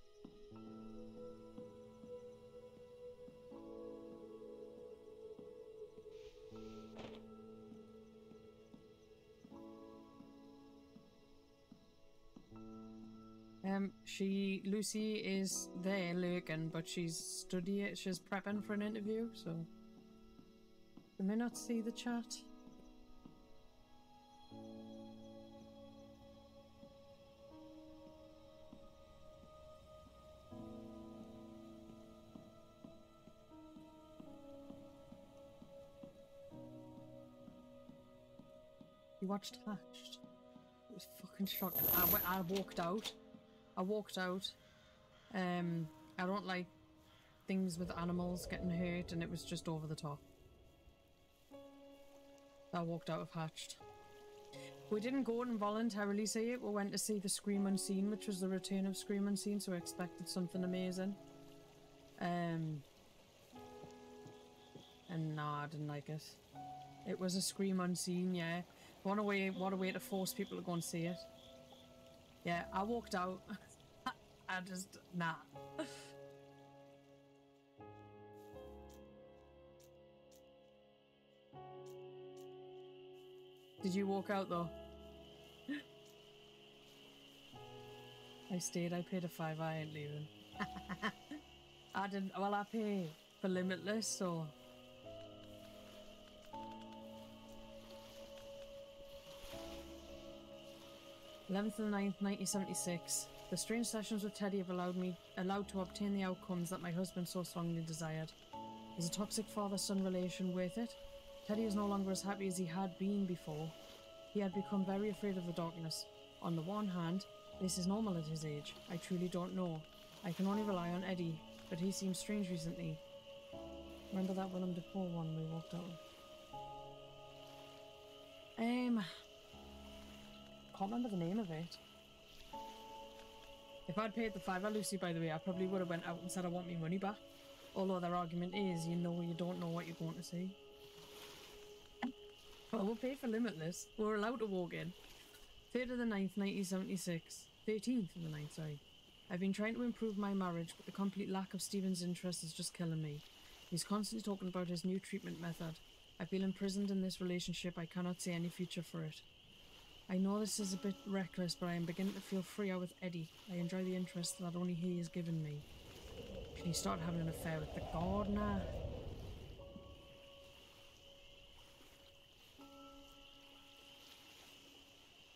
Lucy is there lurking, but she's prepping for an interview, so they may not see the chat. You watched Hatched? It was fucking shocking. I walked out. I walked out. I don't like things with animals getting hurt, and it was just over the top. I walked out of Hatched. We didn't go and voluntarily see it. We went to see the Scream Unseen, which was the return of Scream Unseen, so I expected something amazing. And nah, I didn't like it. It was a Scream Unseen, yeah. What a way to force people to go and see it. Yeah, I walked out. I just... nah. Did you walk out though? I stayed. I paid a $5. I ain't leaving. I didn't... well, I paid for Limitless, so... November 11th, 1976. The strange sessions with Teddy have allowed to obtain the outcomes that my husband so strongly desired. Is a toxic father-son relation worth it? Teddy is no longer as happy as he had been before. He had become very afraid of the darkness. On the one hand, this is normal at his age. I truly don't know. I can only rely on Eddie, but he seems strange recently. Remember that Willem Dafoe one we walked out with? I can't remember the name of it. If I'd paid the $5, Lucy, by the way, I probably would have went out and said I want my money back. Although their argument is, you know, you don't know what you're going to see. Well, we'll pay for Limitless. We're allowed to walk in. 13th of the 9th, sorry. I've been trying to improve my marriage, but the complete lack of Stephen's interest is just killing me. He's constantly talking about his new treatment method. I feel imprisoned in this relationship. I cannot see any future for it. I know this is a bit reckless, but I am beginning to feel freer with Eddie. I enjoy the interest that only he has given me. Can he start having an affair with the gardener?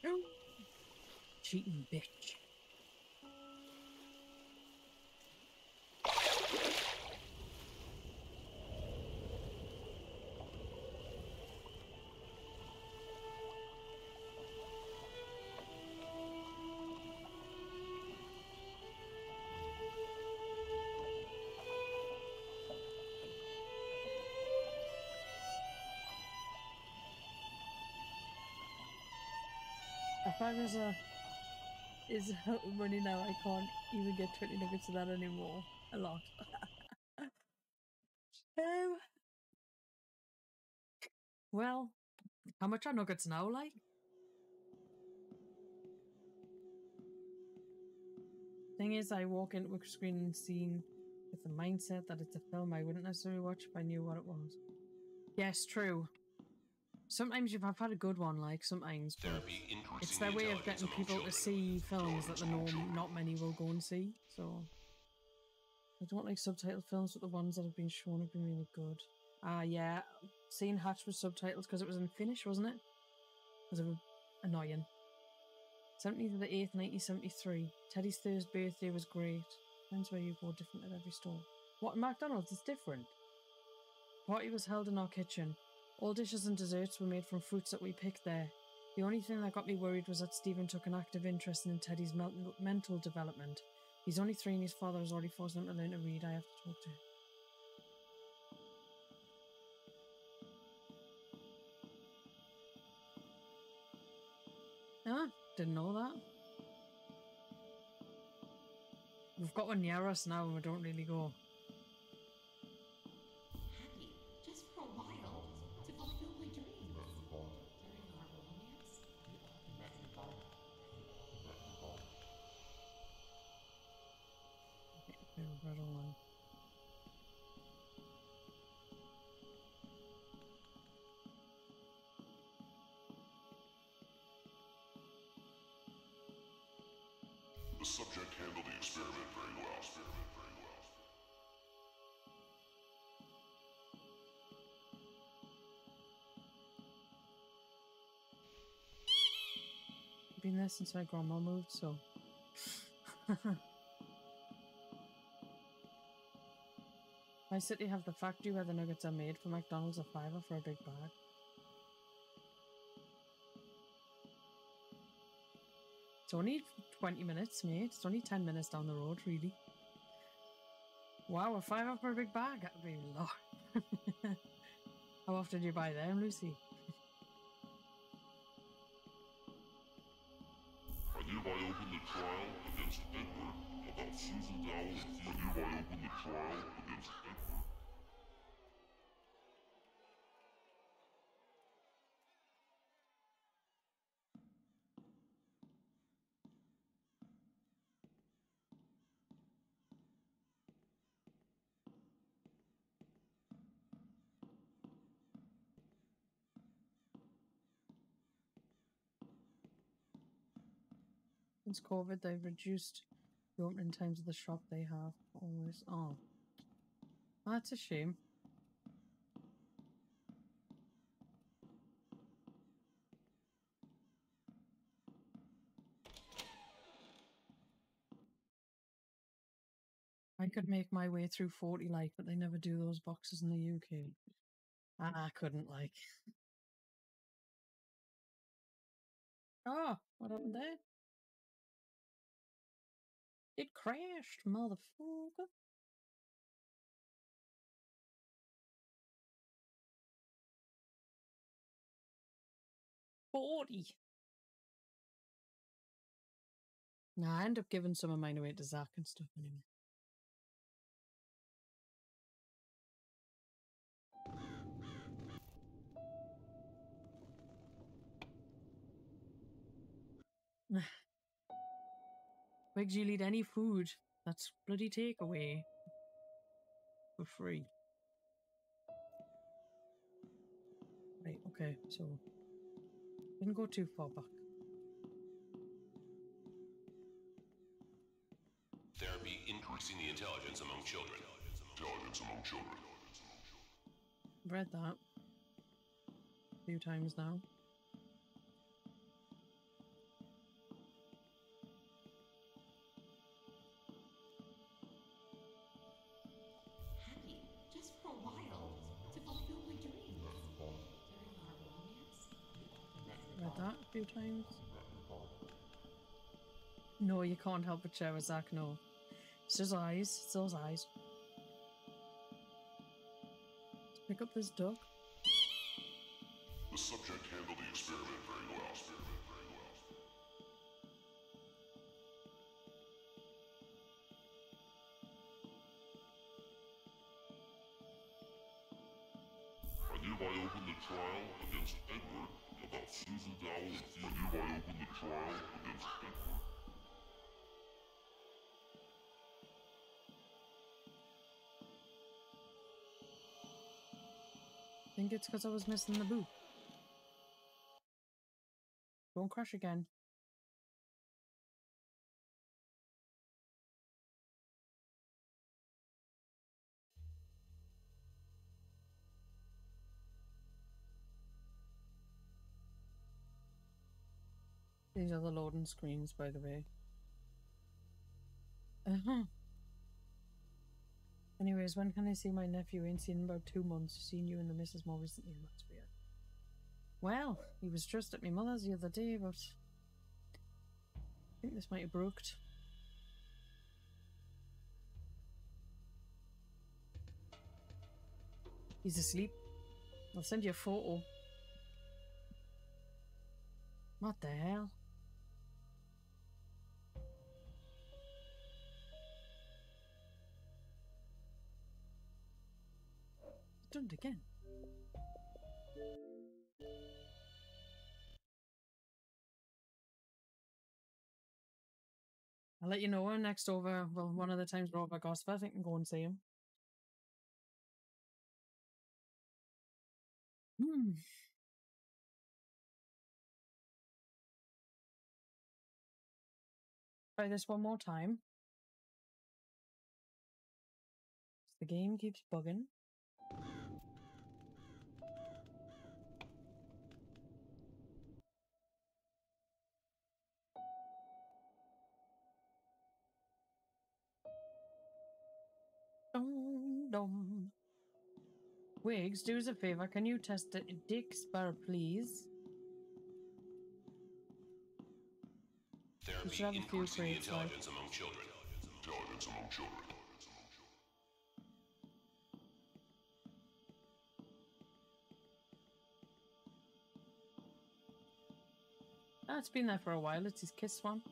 Oh. Cheating bitch. Fiverza is running now. I can't even get 20 nuggets of that anymore. A lot. Well, how much are nuggets now, like? Thing is, I walk into a Scream Unseen with the mindset that it's a film I wouldn't necessarily watch if I knew what it was. Yes, true. Sometimes you've had a good one, like, sometimes, but it's their way of getting people to see films that the norm not many will go and see, so... I don't like subtitled films, but the ones that have been shown have been really good. Ah, yeah, seeing Hatch with subtitles, because it was in Finnish, wasn't it? It was annoying. 17th of the 8th, 1973. Teddy's third birthday was great. Depends where you go, different at every store. What, McDonald's? It's different. Party was held in our kitchen. All dishes and desserts were made from fruits that we picked there. The only thing that got me worried was that Stephen took an active interest in Teddy's mental development. He's only 3 and his father is already forcing him to learn to read. I have to talk to him. Ah, didn't know that. We've got one near us now and we don't really go. The subject handled the experiment very well. I've been there since my grandma moved, so... My city have the factory where the nuggets are made for McDonald's, a fiver for a big bag. It's only 20 minutes, mate. It's only 10 minutes down the road, really. Wow, a fiver for a big bag? That'd be a lot. How often do you buy them, Lucy? I hereby open the trial against Edward about Susan Dowell. I hereby open the trial against Edward. Since COVID, they've reduced the opening times of the shop they have always on. Oh, that's a shame. I could make my way through 40, like, but they never do those boxes in the UK. I couldn't, like. Oh, what happened there? It crashed, motherfucker. Nah, I end up giving some of mine away to Zach and stuff anyway. Wigs, you'll eat any food that's bloody takeaway for free. Right, okay, so didn't go too far back. Therapy increasing the intelligence among children. Read that a few times now. Times. No, you can't help but share with Zach, no. It's his eyes. It's those eyes. Let's pick up this duck. The subject handled the experiment very well. I hereby open the trial against Edward about Susan Dowell and Theodore. I open the trial against Edward. I think it's because I was missing the boot. Don't crash again. These are the loading screens, by the way. Anyways, when can I see my nephew? Ain't seen him about 2 months. Seen you and the missus more recently, and that's weird. Well, he was just at my mother's the other day, but I think this might have brooked. He's asleep. I'll send you a photo. What the hell? Done it again. I'll let you know next over. Well, one of the times we're over Gossip, I think I can go and see him. Try this one more time. The game keeps bugging. Wigs, do us a favor. Can you test it, Dixper, please? Therapy increasing the intelligence among children. Intelligence among children. That's been there for a while. It's his kiss one.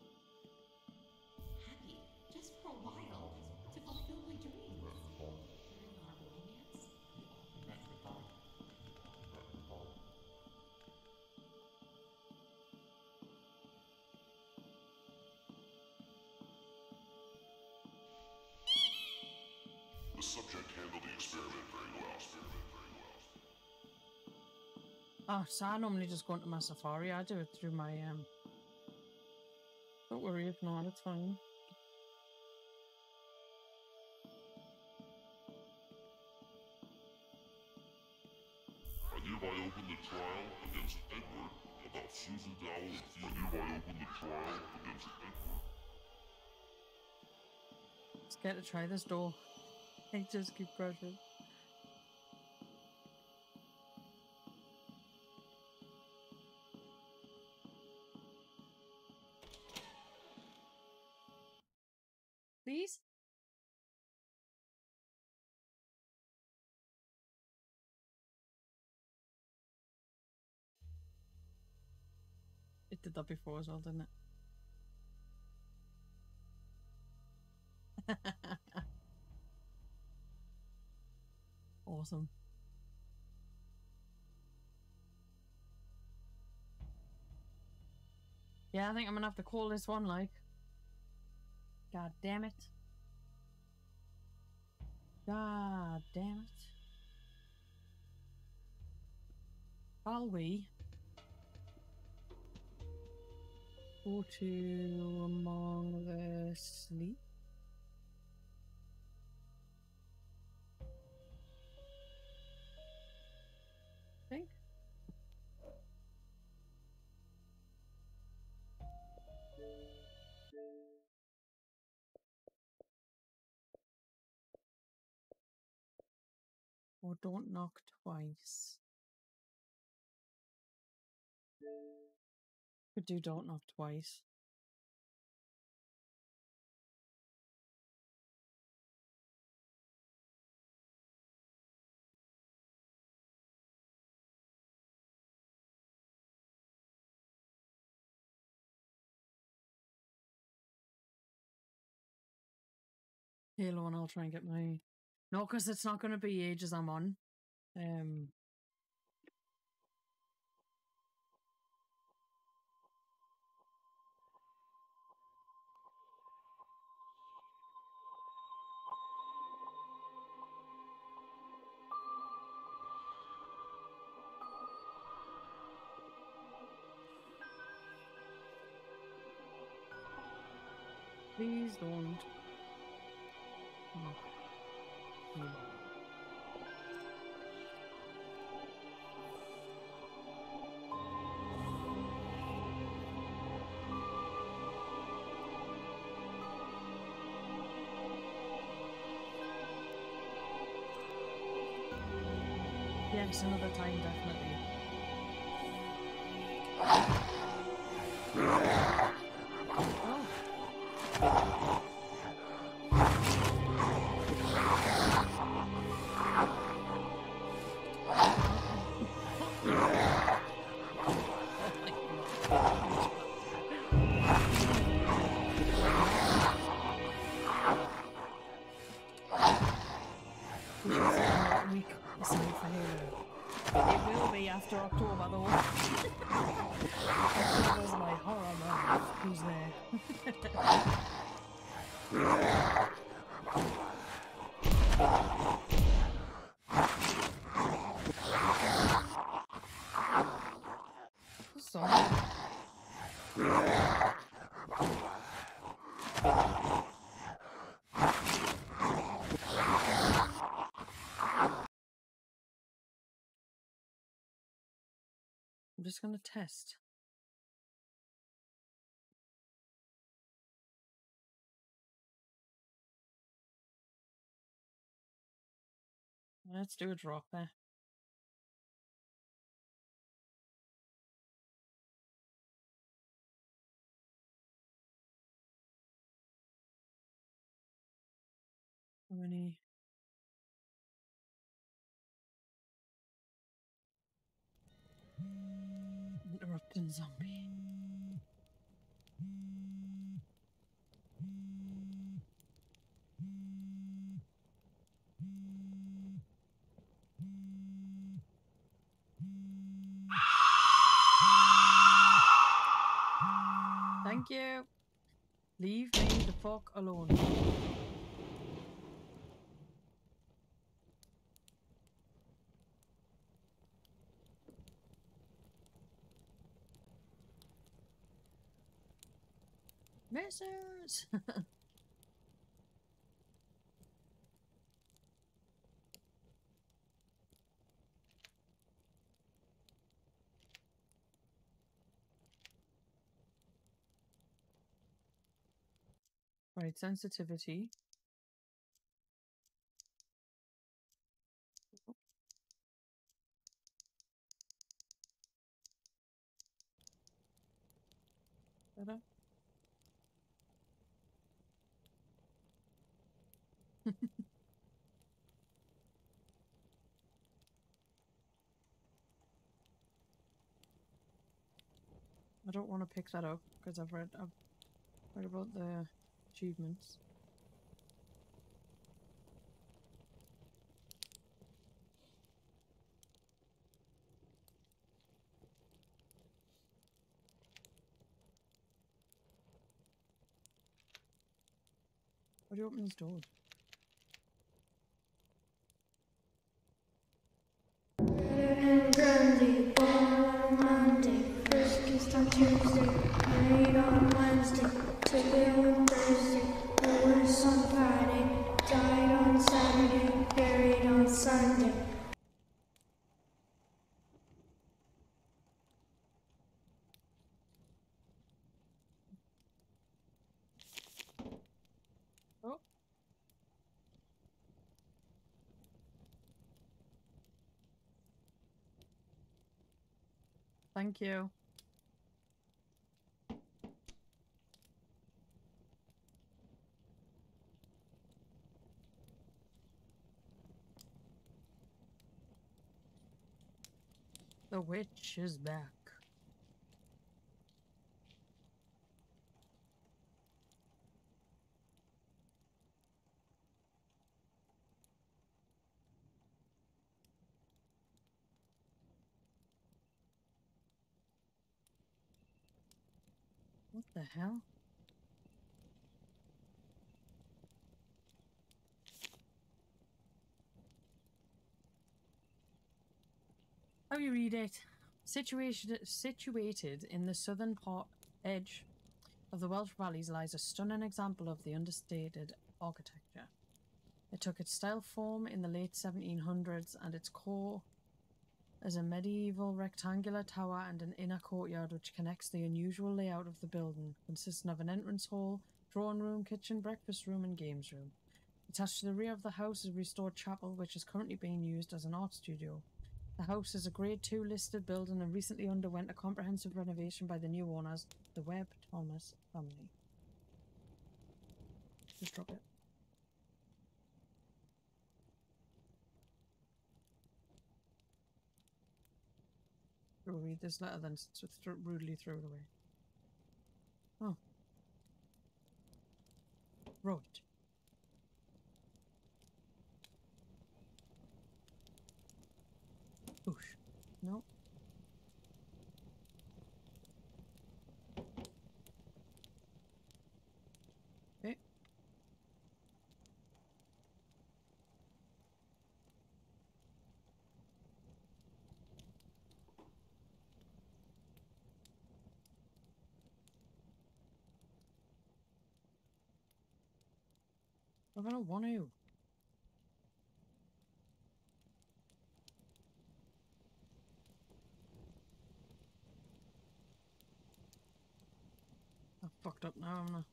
Oh, so I normally just go into my Safari. I do it through my, Don't worry if not, it's fine. I hereby open the trial against Edward about Susan Dowell. I hereby open the trial against Edward. Let's get to try this door. I just keep crushing. It did that before as well, didn't it? Awesome. Yeah, I think I'm gonna have to call this one, like. God damn it. God damn it. Are we? Or to among the sleep? I think. Or Don't Knock Twice. Could do Don't Knock Twice. Hey, Lorne, I'll try and get my... No, because it's not going to be ages I'm on. Please don't. Oh. Yes, another time, definitely. I'm just going to test. Let's do a drop there. How many? Interrupting zombie. Thank you. Leave me the fuck alone. Messers. Right, sensitivity. Better. I don't want to pick that up because I've read about the achievements. Why do you open this door? on Tuesday, night on Wednesday, took it on Thursday, the worst on Friday, died on Saturday, buried on Sunday. Thank you. The witch is back. What the hell? How you read it? Situated in the southern edge of the Welsh valleys lies a stunning example of the understated architecture. It took its style form in the late 1700s and its core as a medieval rectangular tower and an inner courtyard which connects the unusual layout of the building, consisting of an entrance hall, drawing room, kitchen, breakfast room and games room. Attached to the rear of the house is a restored chapel which is currently being used as an art studio. The house is a Grade 2 listed building and recently underwent a comprehensive renovation by the new owners, the Webb Thomas family. Just drop it. We'll read this letter then rudely throw it away. Oh. Right. Oosh. No. Okay. I'm gonna want to. Fucked up now, haven't I?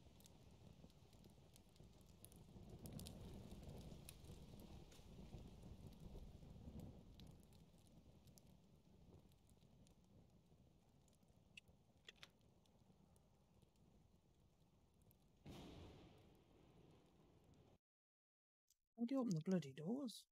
How do you open the bloody doors?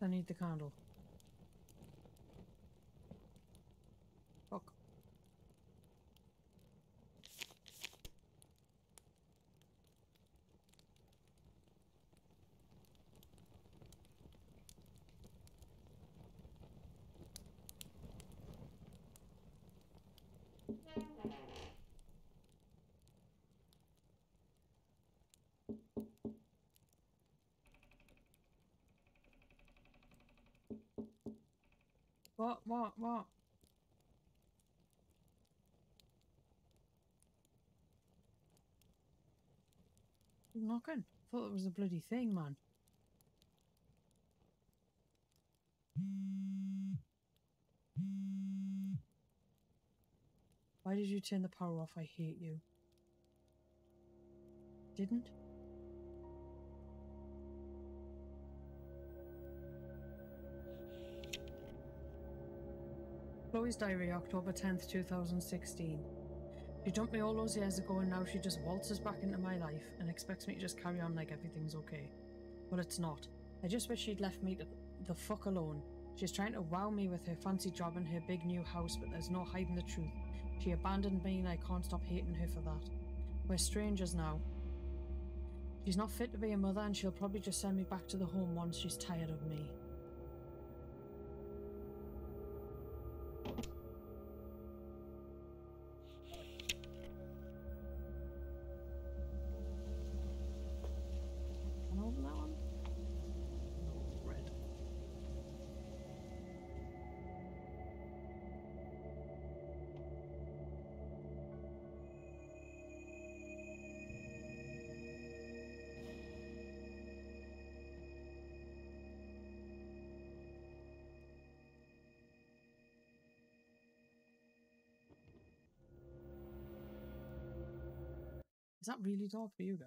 I need the candle. Fuck. What? No. talking? Thought it was a bloody thing, man. Why did you turn the power off? I hate you. Didn't? Chloe's diary, October 10th, 2016. She dumped me all those years ago and now she just waltzes back into my life and expects me to just carry on like everything's okay. Well, it's not. I just wish she'd left me the fuck alone. She's trying to wow me with her fancy job and her big new house, but there's no hiding the truth. She abandoned me and I can't stop hating her for that. We're strangers now. She's not fit to be a mother and she'll probably just send me back to the home once she's tired of me. Is that really dark for you guys?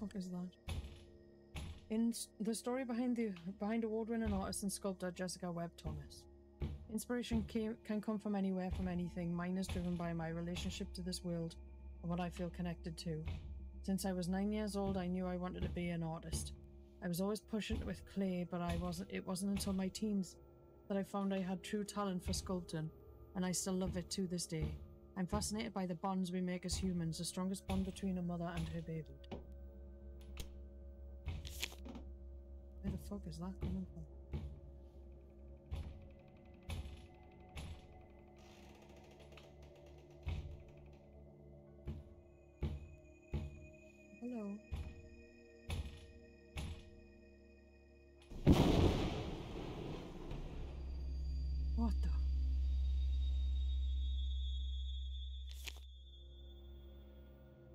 What is that? In the story behind award-winning artist and sculptor Jessica Webb Thomas. Inspiration can come from anywhere, from anything. Mine is driven by my relationship to this world and what I feel connected to. Since I was 9 years old, I knew I wanted to be an artist. I was always pushing it with clay, but it wasn't until my teens that I found I had true talent for sculpting, and I still love it to this day. I'm fascinated by the bonds we make as humans, the strongest bond between a mother and her baby. Where the fuck is that coming from? Hello. What the?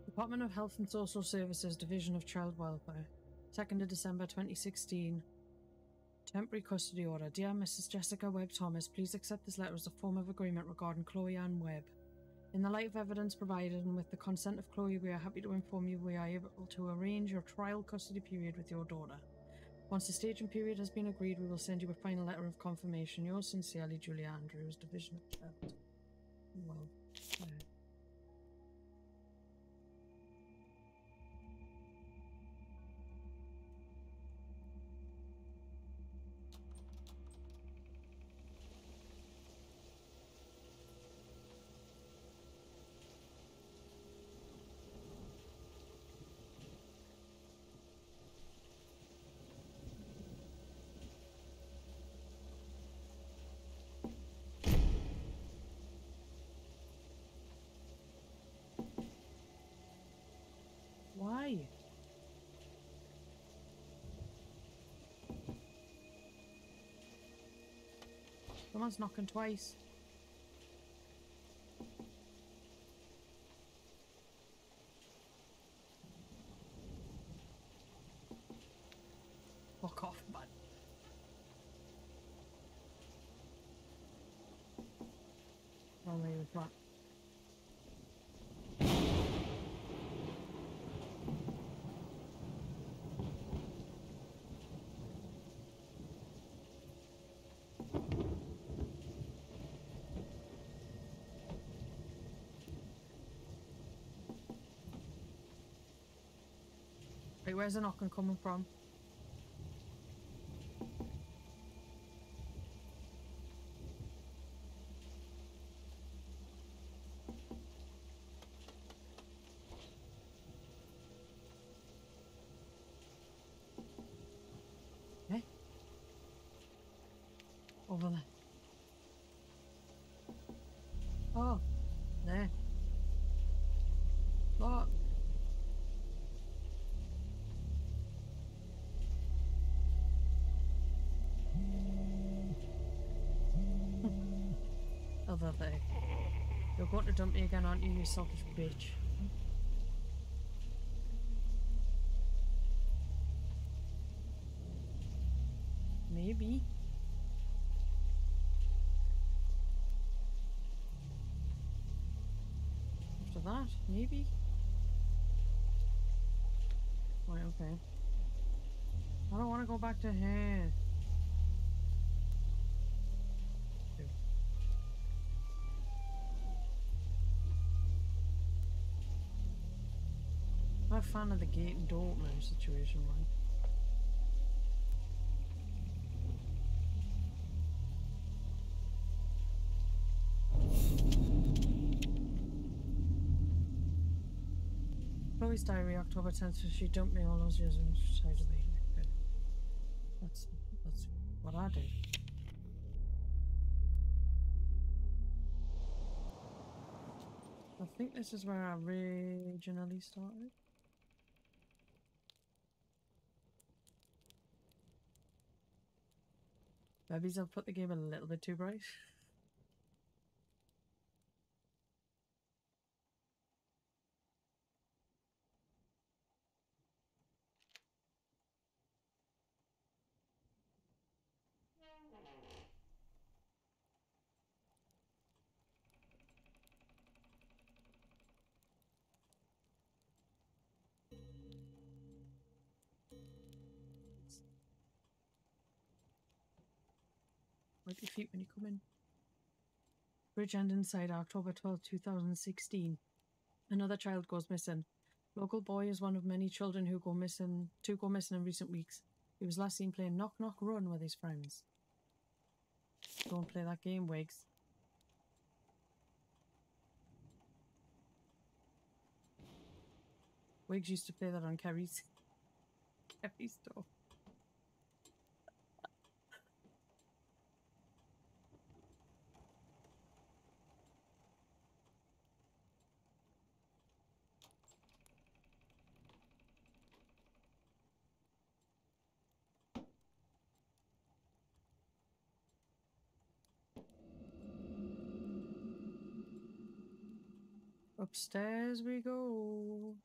Department of Health and Social Services, Division of Child Welfare. 2nd of December 2016. Temporary custody order. Dear Mrs. Jessica Webb Thomas, please accept this letter as a form of agreement regarding Chloe Ann Webb. In the light of evidence provided and with the consent of Chloe, we are happy to inform you we are able to arrange your trial custody period with your daughter. Once the staging period has been agreed, we will send you a final letter of confirmation. Yours sincerely, Julia Andrews, Division of Child. Well, why? Someone's knocking twice. Fuck off, man. I'll leave with that. Where's the knocking coming from? overlay. Oh, no. What? Other thing. You're going to dump me again, aren't you, you selfish bitch? Maybe. After that, maybe. Right, okay. I don't want to go back to here. I'm a fan of the gate and door opening situation, right? Chloe's diary, October 10th, so she dumped me all those years and she tried to leave me. Good. That's what I do. I think this is where I originally started. Maybe I've put the game a little bit too bright. Wipe your feet when you come in. Bridge End Inside, October 12, 2016. Another child goes missing. Local boy is one of many children who go missing in recent weeks. He was last seen playing Knock Knock Run with his friends. Don't play that game, Wiggs. Wiggs used to play that on Kerry's door. Upstairs we go.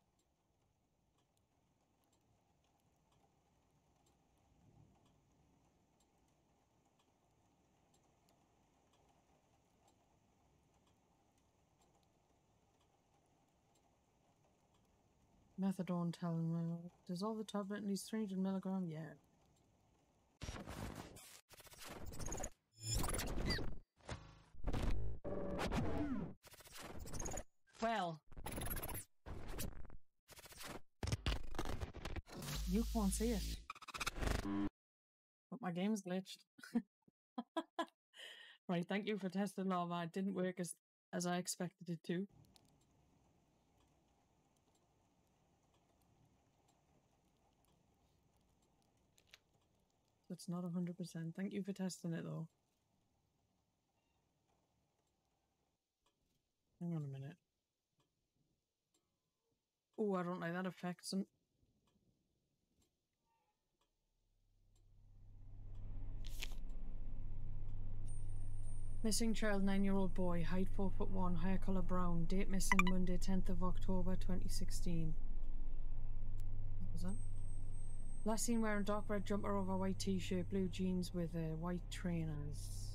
Methadone telling me. Dissolve the tablet at least 300 milligrams. Yeah. Well, you can't see it, but my game's glitched. Right, thank you for testing lava. It didn't work as I expected it to. It's not 100%. Thank you for testing it though. Hang on a minute. Oh, I don't like that effect. Missing child, 9-year-old boy, height 4'1", hair colour brown, date missing Monday 10th of October 2016. What was that? Last seen wearing dark red jumper over white t-shirt, blue jeans with white trainers.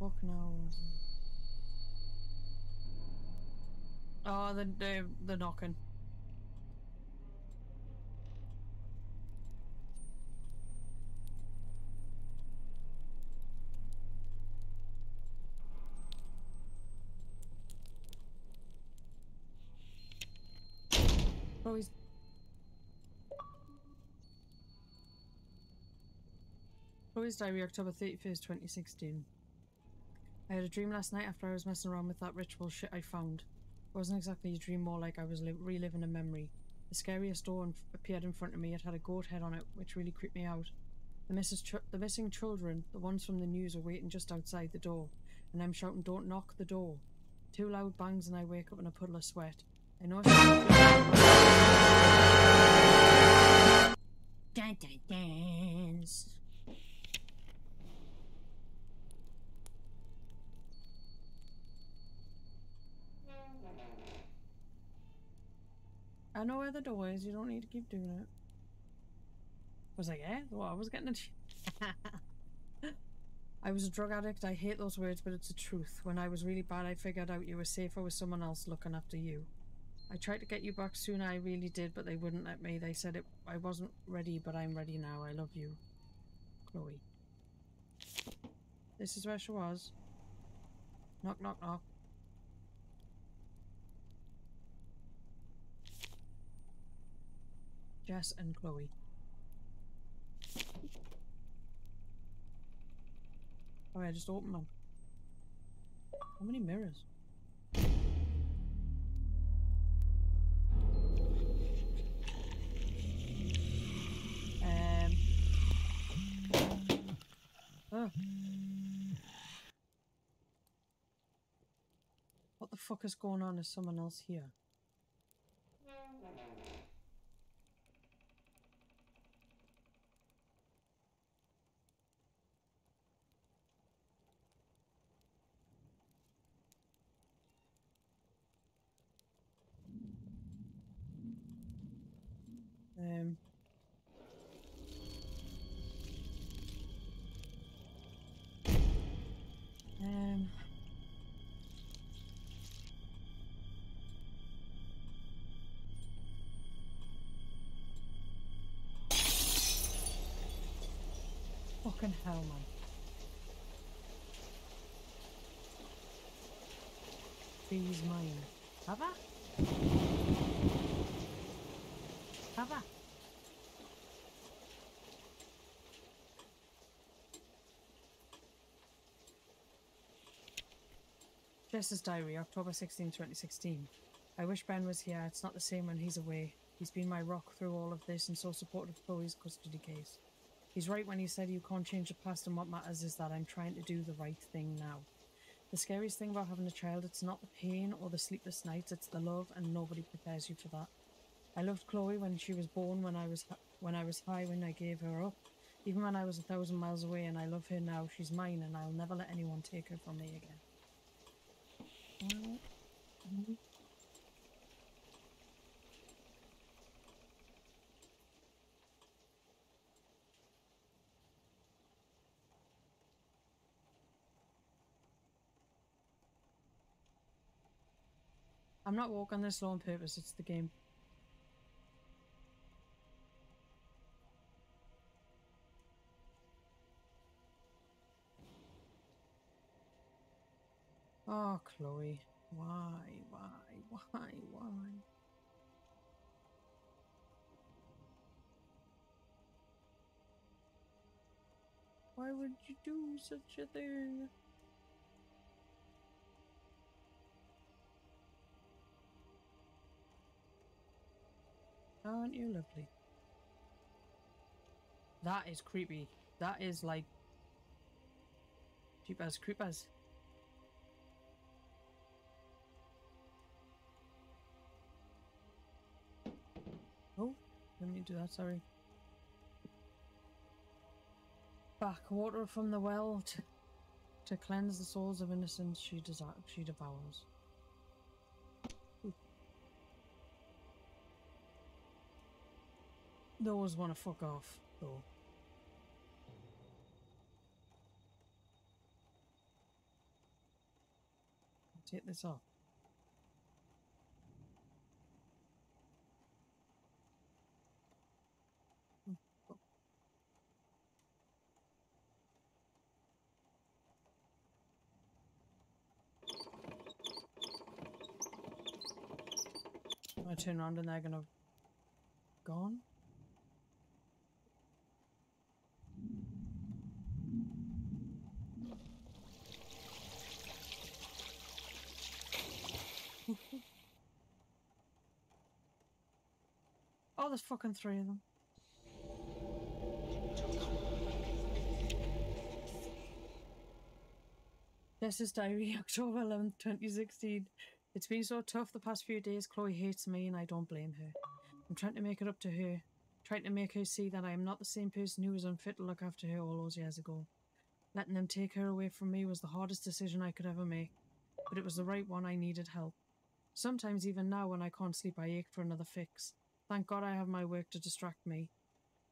Fuck knows. Oh, they're knocking. Oh, he's. Chloe's diary, October 31st, 2016. I had a dream last night after I was messing around with that ritual shit I found. It wasn't exactly a dream, more like I was reliving a memory. The scariest door appeared in front of me. It had a goat head on it, which really creeped me out. The missing children, the ones from the news, are waiting just outside the door, and I'm shouting, "Don't knock the door." Two loud bangs and I wake up in a puddle of sweat. I know it's... Dun, dun, dun. I know where the door is, you don't need to keep doing it. I was like, eh? Well, I was getting it. I was a drug addict. I hate those words, but it's the truth. When I was really bad, I figured out you were safer with someone else looking after you. I tried to get you back sooner, I really did, but they wouldn't let me. They said I wasn't ready, but I'm ready now. I love you. Chloe. This is where she was. Knock, knock, knock. Jess and Chloe. Oh, I just opened them. How many mirrors? Oh. What the fuck is going on? Is someone else here? Fucking hell, man. Bees mine. Baba? Baba? Jess's diary, October 16, 2016. I wish Ben was here. It's not the same when he's away. He's been my rock through all of this and so supportive of Chloe's custody case. He's right when he said you can't change the past, and what matters is that I'm trying to do the right thing now. The scariest thing about having a child, it's not the pain or the sleepless nights, it's the love, and nobody prepares you for that. I loved Chloe when she was born, when I was high, when I gave her up, even when I was 1,000 miles away, and I love her now. She's mine, and I'll never let anyone take her from me again. I'm not walking this low on purpose, it's the game. Oh, Chloe. Why? Why would you do such a thing? Aren't you lovely? That is creepy. That is like... Jeepers creepers. Oh, let me do that, sorry. Back water from the well to cleanse the souls of innocents she devours. Those want to fuck off, though. I'll take this off. I turn around and they're gonna gone. there's fucking three of them. Jess's diary, October 11th, 2016. It's been so tough the past few days. Chloe hates me and I don't blame her. I'm trying to make it up to her. Trying to make her see that I am not the same person who was unfit to look after her all those years ago. Letting them take her away from me was the hardest decision I could ever make. But it was the right one. I needed help. Sometimes even now when I can't sleep I ache for another fix. Thank God I have my work to distract me.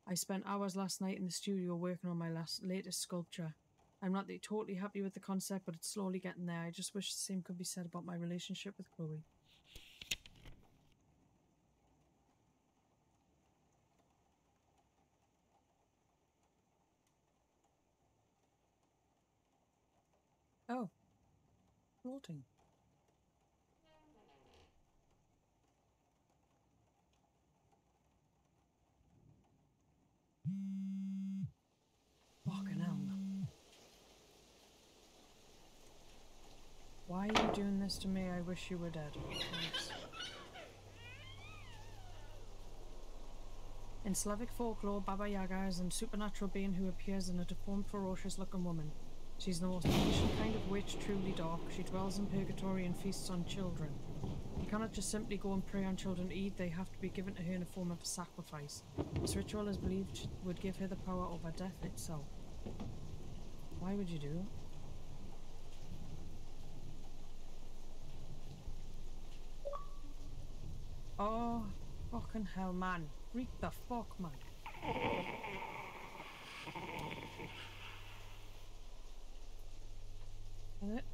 I spent hours last night in the studio working on my latest sculpture. I'm not totally happy with the concept, but it's slowly getting there. I just wish the same could be said about my relationship with Chloe. Oh. Halting. Fucking hell. Why are you doing this to me? I wish you were dead. Thanks. In Slavic folklore, Baba Yaga is a supernatural being who appears in a deformed, ferocious-looking woman. She's the most ancient kind of witch, truly dark. She dwells in purgatory and feasts on children. You cannot just simply go and pray on children to eat. They have to be given to her in a form of a sacrifice. This ritual is believed would give her the power over death itself. Why would you do that? Oh, fucking hell, man. Freak the fuck, man. Is it?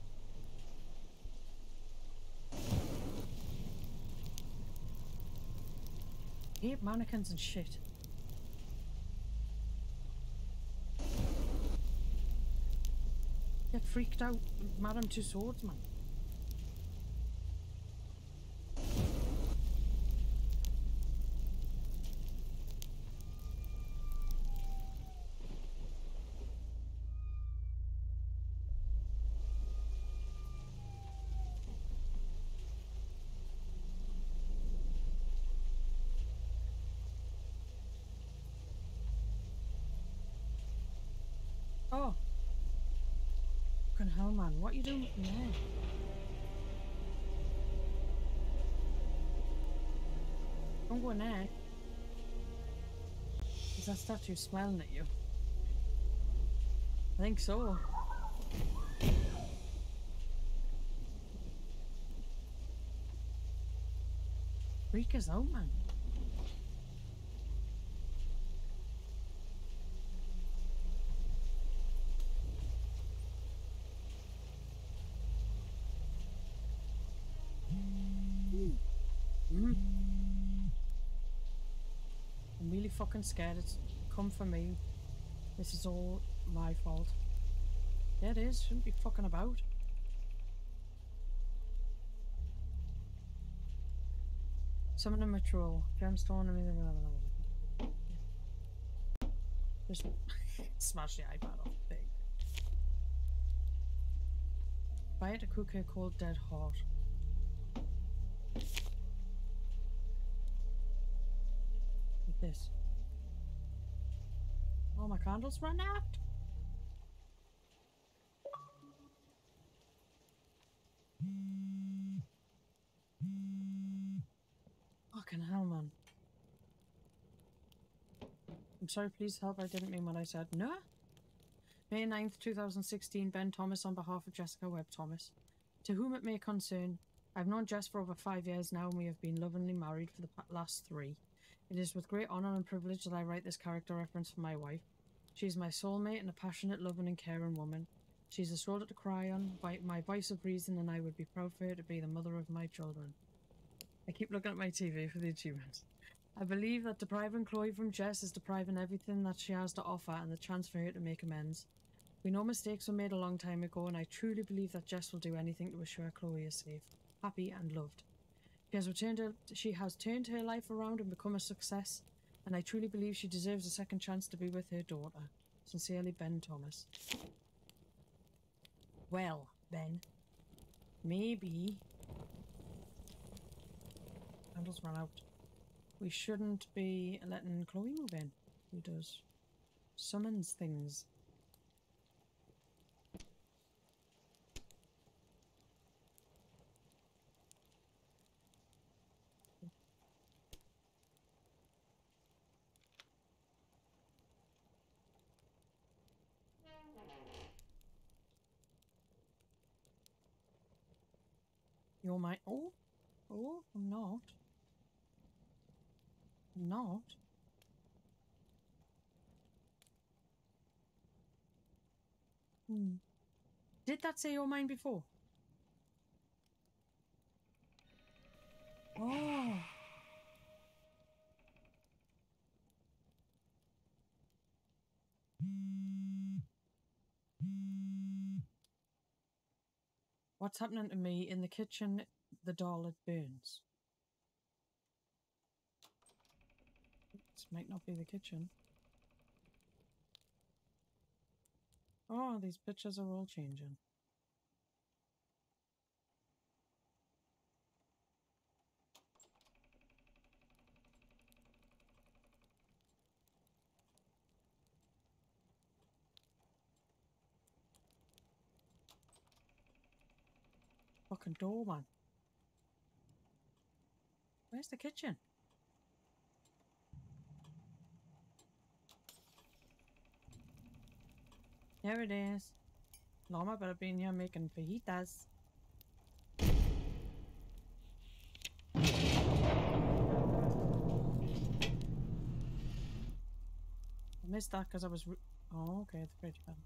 Hate mannequins and shit. Get freaked out, Madame Two Swords, man. Hell, man, what are you doing now? Don't go in there. Is that statue smiling at you? I think so. Freak us out, man. Fucking scared. It's come for me. This is all my fault. Yeah, it is. Shouldn't be fucking about. Summon a ritual. Gemstone and everything. Just smash the iPad off big. Buy it to cook her cold dead heart. Like this. Oh, my candles run out. Fucking hell, man. I'm sorry, please help. I didn't mean what I said. No. May 9th, 2016. Ben Thomas on behalf of Jessica Webb Thomas. To whom it may concern, I've known Jess for over 5 years now and we have been lovingly married for the last 3. It is with great honour and privilege that I write this character reference for my wife. She is my soulmate and a passionate, loving and caring woman. She is a shoulder to cry on, my voice of reason, and I would be proud for her to be the mother of my children. I keep looking at my TV for the achievements. I believe that depriving Chloe from Jess is depriving everything that she has to offer and the chance for her to make amends. We know mistakes were made a long time ago and I truly believe that Jess will do anything to assure Chloe is safe, happy and loved. She has turned her life around and become a success, and I truly believe she deserves a second chance to be with her daughter. Sincerely, Ben Thomas. Well, Ben, maybe... Candles run out. We shouldn't be letting Chloe move in, who does summons things. You're my... Oh! Oh, I'm not. I'm not. Hmm. Did that say your mind before? Oh! What's happening to me in the kitchen? The doll, it burns. This might not be the kitchen. Oh, these pictures are all changing. Fucking door, man. Where's the kitchen? Here it is. Llama better be in here making fajitas. I missed that because I was... Oh, okay, the fridge fell.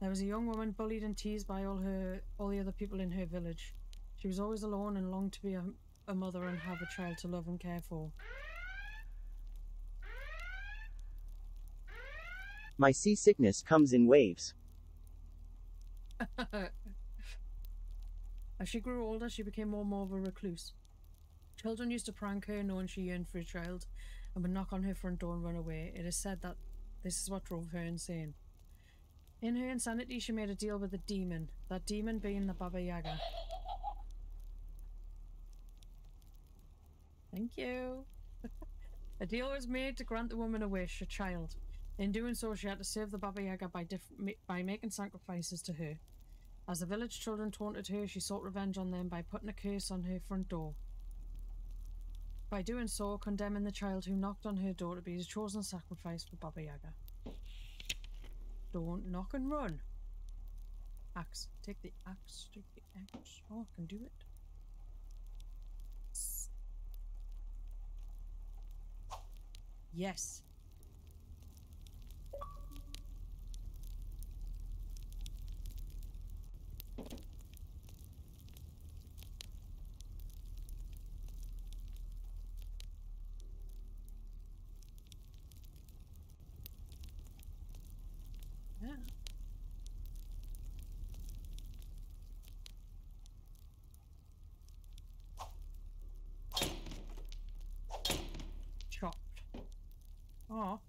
There was a young woman bullied and teased by all the other people in her village. She was always alone and longed to be a mother and have a child to love and care for. My seasickness comes in waves. As she grew older, she became more and more of a recluse. Children used to prank her, knowing she yearned for a child, and would knock on her front door and run away. It is said that this is what drove her insane. In her insanity, she made a deal with a demon, that demon being the Baba Yaga. Thank you. A deal was made to grant the woman a wish, a child. In doing so, she had to save the Baba Yaga by making sacrifices to her. As the village children taunted her, she sought revenge on them by putting a curse on her front door. By doing so, condemning the child who knocked on her door to be his chosen sacrifice for Baba Yaga. Don't knock and run. Axe. Take the axe. Take the axe. Oh, I can do it. Yes. Yeah. Chopped. Oh.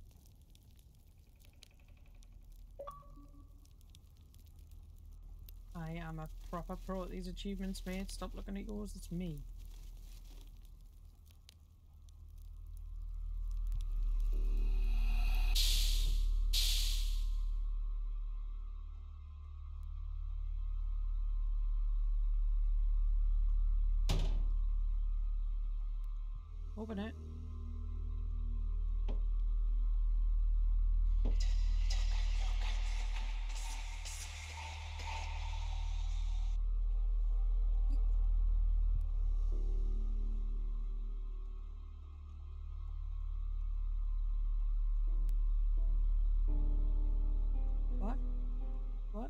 I am a proper pro at these achievements, mate. Stop looking at yours, it's me. Open it. What? What?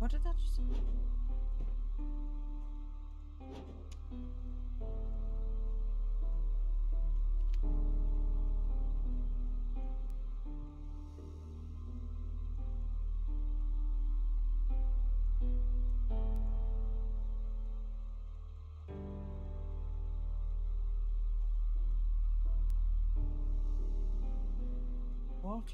What did that just say? out?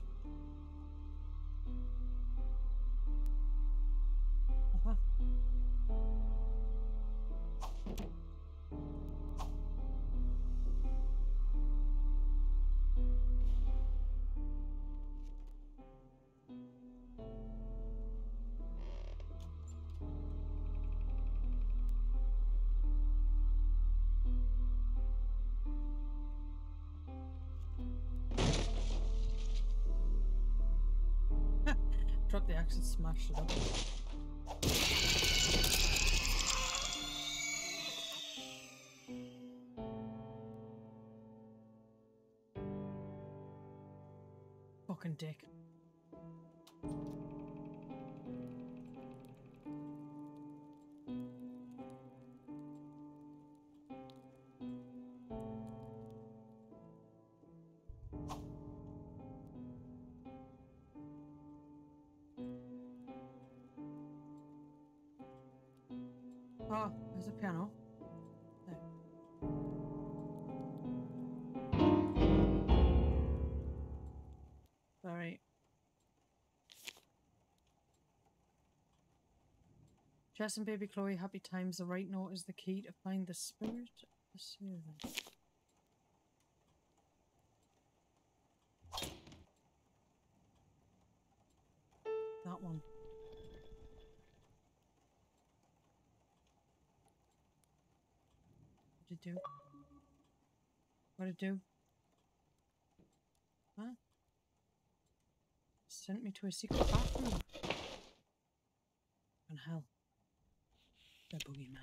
They actually smashed it up. Fucking dick. The piano. There. All right. Jess and baby Chloe, happy times. The right note is the key to find the spirit of the servant. That one. Do? What it do? Huh? Sent me to a secret bathroom. And hell. The boogeyman.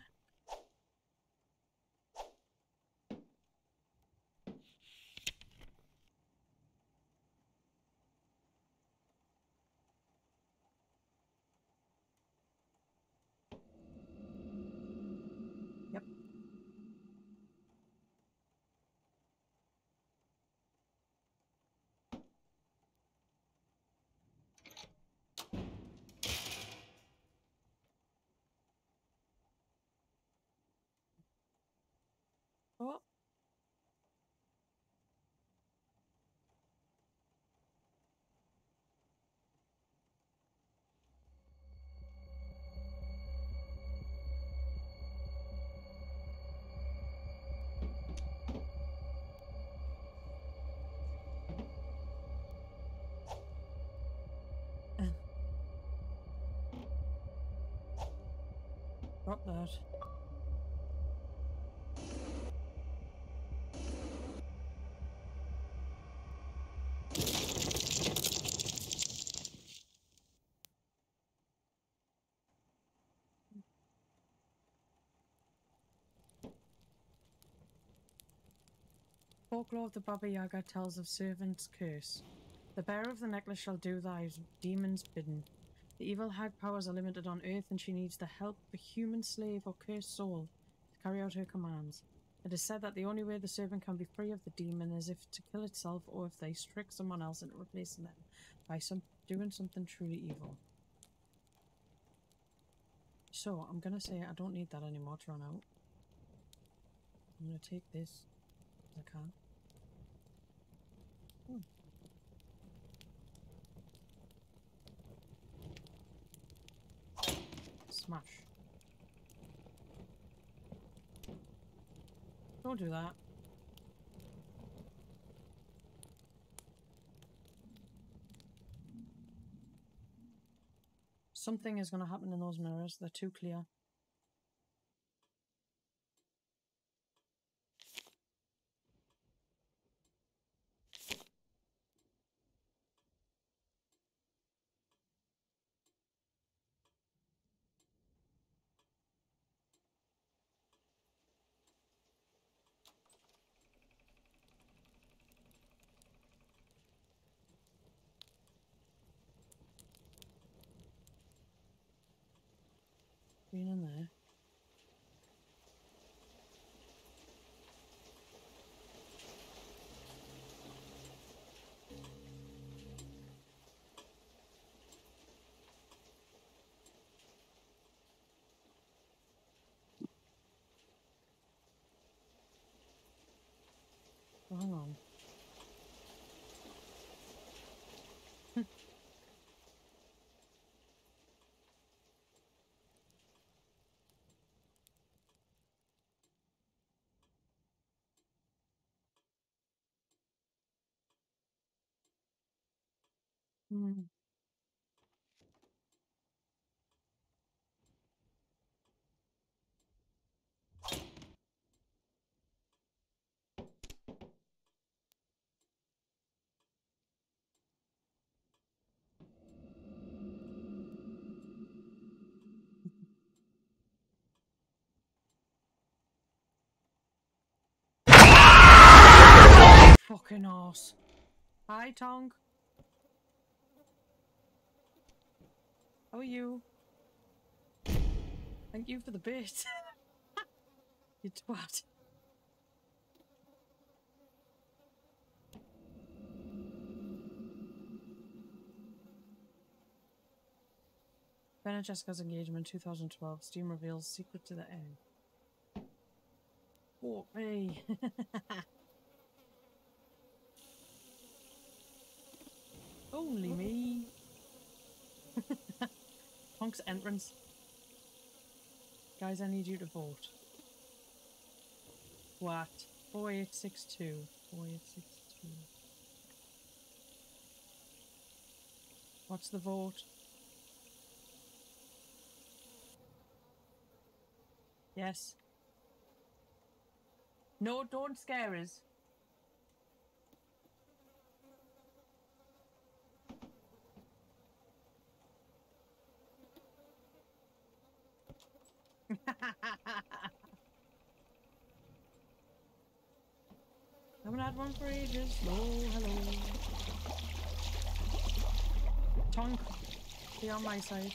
Drop that. Folklore of the Baba Yaga tells of servant's curse. The bearer of the necklace shall do thy demons bidden. The evil hag powers are limited on Earth, and she needs the help of a human slave or cursed soul to carry out her commands. It is said that the only way the servant can be free of the demon is if to kill itself, or if they trick someone else into replacing them by doing something truly evil. So, I'm going to say I don't need that anymore to run out. I'm going to take this as I can. Hmm. Smash. Don't do that. Something is going to happen in those mirrors. They're too clear. Been in there. Well, hang on. Mm. Fucking horse. Hi, Tong. How are you? Thank you for the bit. You twat. Ben and Jessica's engagement 2012. Steam reveals secret to the end. Oh, hey. Only me. Punk's entrance. Guys, I need you to vote. What? 4862. 4862. What's the vote? Yes. No, don't scare us. Haven't had one for ages. Oh, hello. Tonk, be on my side.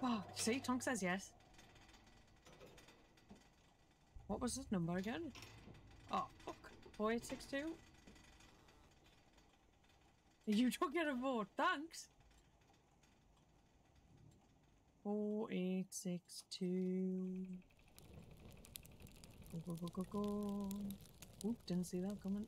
Wow, see, Tonk says yes. What was this number again? Oh, fuck. 4862? You don't get a vote, thanks. 4862. Go, go, go, go, go. Oop, didn't see that coming.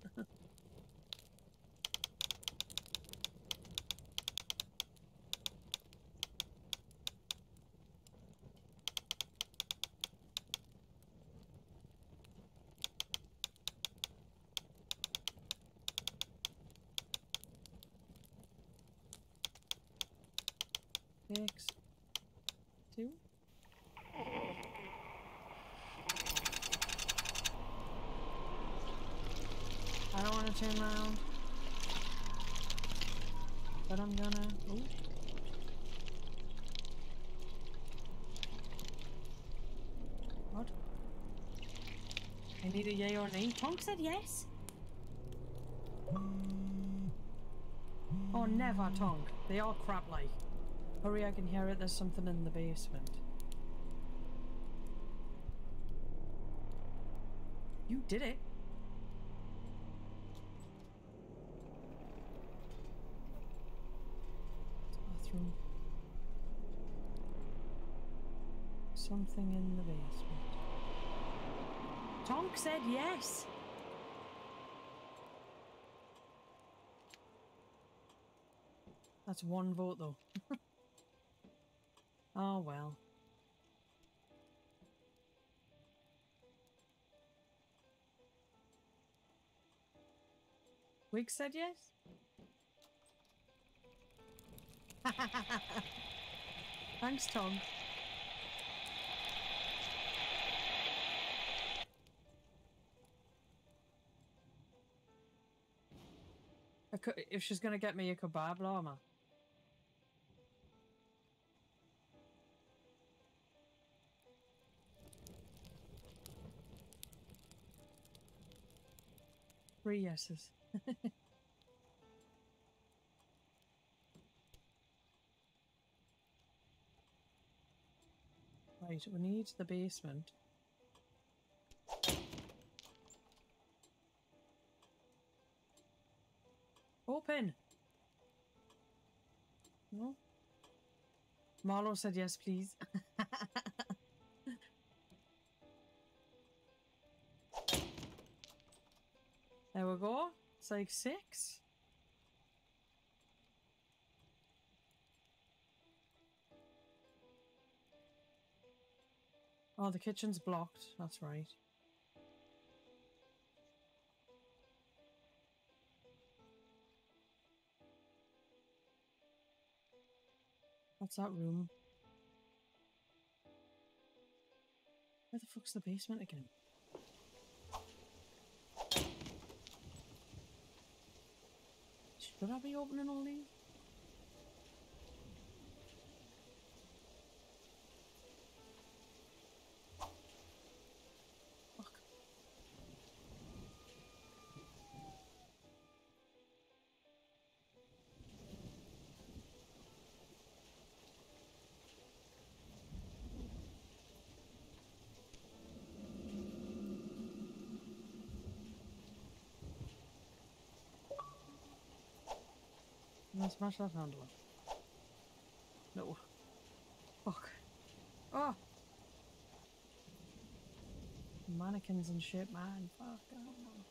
Next. Two. I don't want to turn around, but I'm gonna. Ooh. What? I need a yay or nay. Tom said yes. Oh, never, Tom. They are crap like. Hurry, I can hear it. There's something in the basement. You did it. Bathroom. Something in the basement. Tonk said yes. That's one vote though. Oh well. Wig said yes? Thanks, Tom. If she's gonna get me a kebab llama. Three yeses. Right, we need the basement. Open! No? Marlo said yes, please. There we go. It's like 6. Oh, the kitchen's blocked. That's right. What's that room? Where the fuck's the basement again? Should I be opening all these? Fuck. Can I smash that handle? No. Fuck. Ah! Mannequins and shit, man. Fuck, I don't know.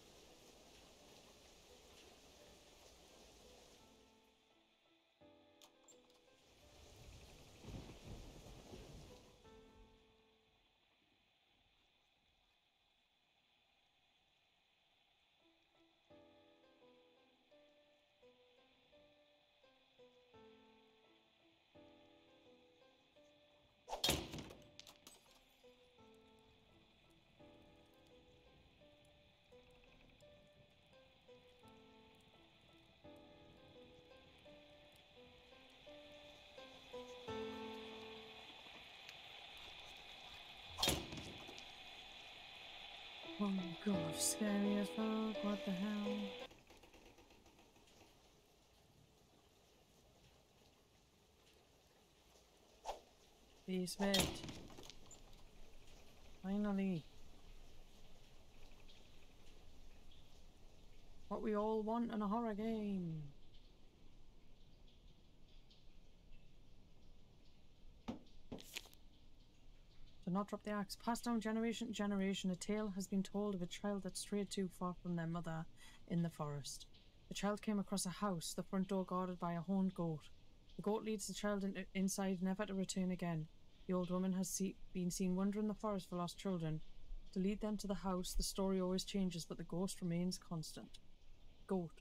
Oh my god, scary as fuck, what the hell? Basement. Finally. What we all want in a horror game. Do not drop the axe. Passed down generation to generation, a tale has been told of a child that strayed too far from their mother in the forest. The child came across a house, the front door guarded by a horned goat. The goat leads the child inside, never to return again. The old woman has been seen wandering the forest for lost children. To lead them to the house, the story always changes, but the ghost remains constant. Goat.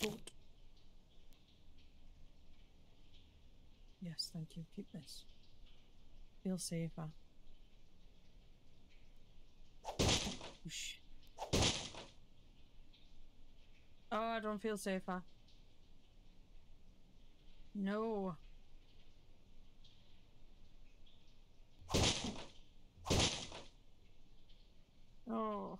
Goat. Yes, thank you. Keep this. Feel safer. Whoosh. Oh, I don't feel safer. No. Oh.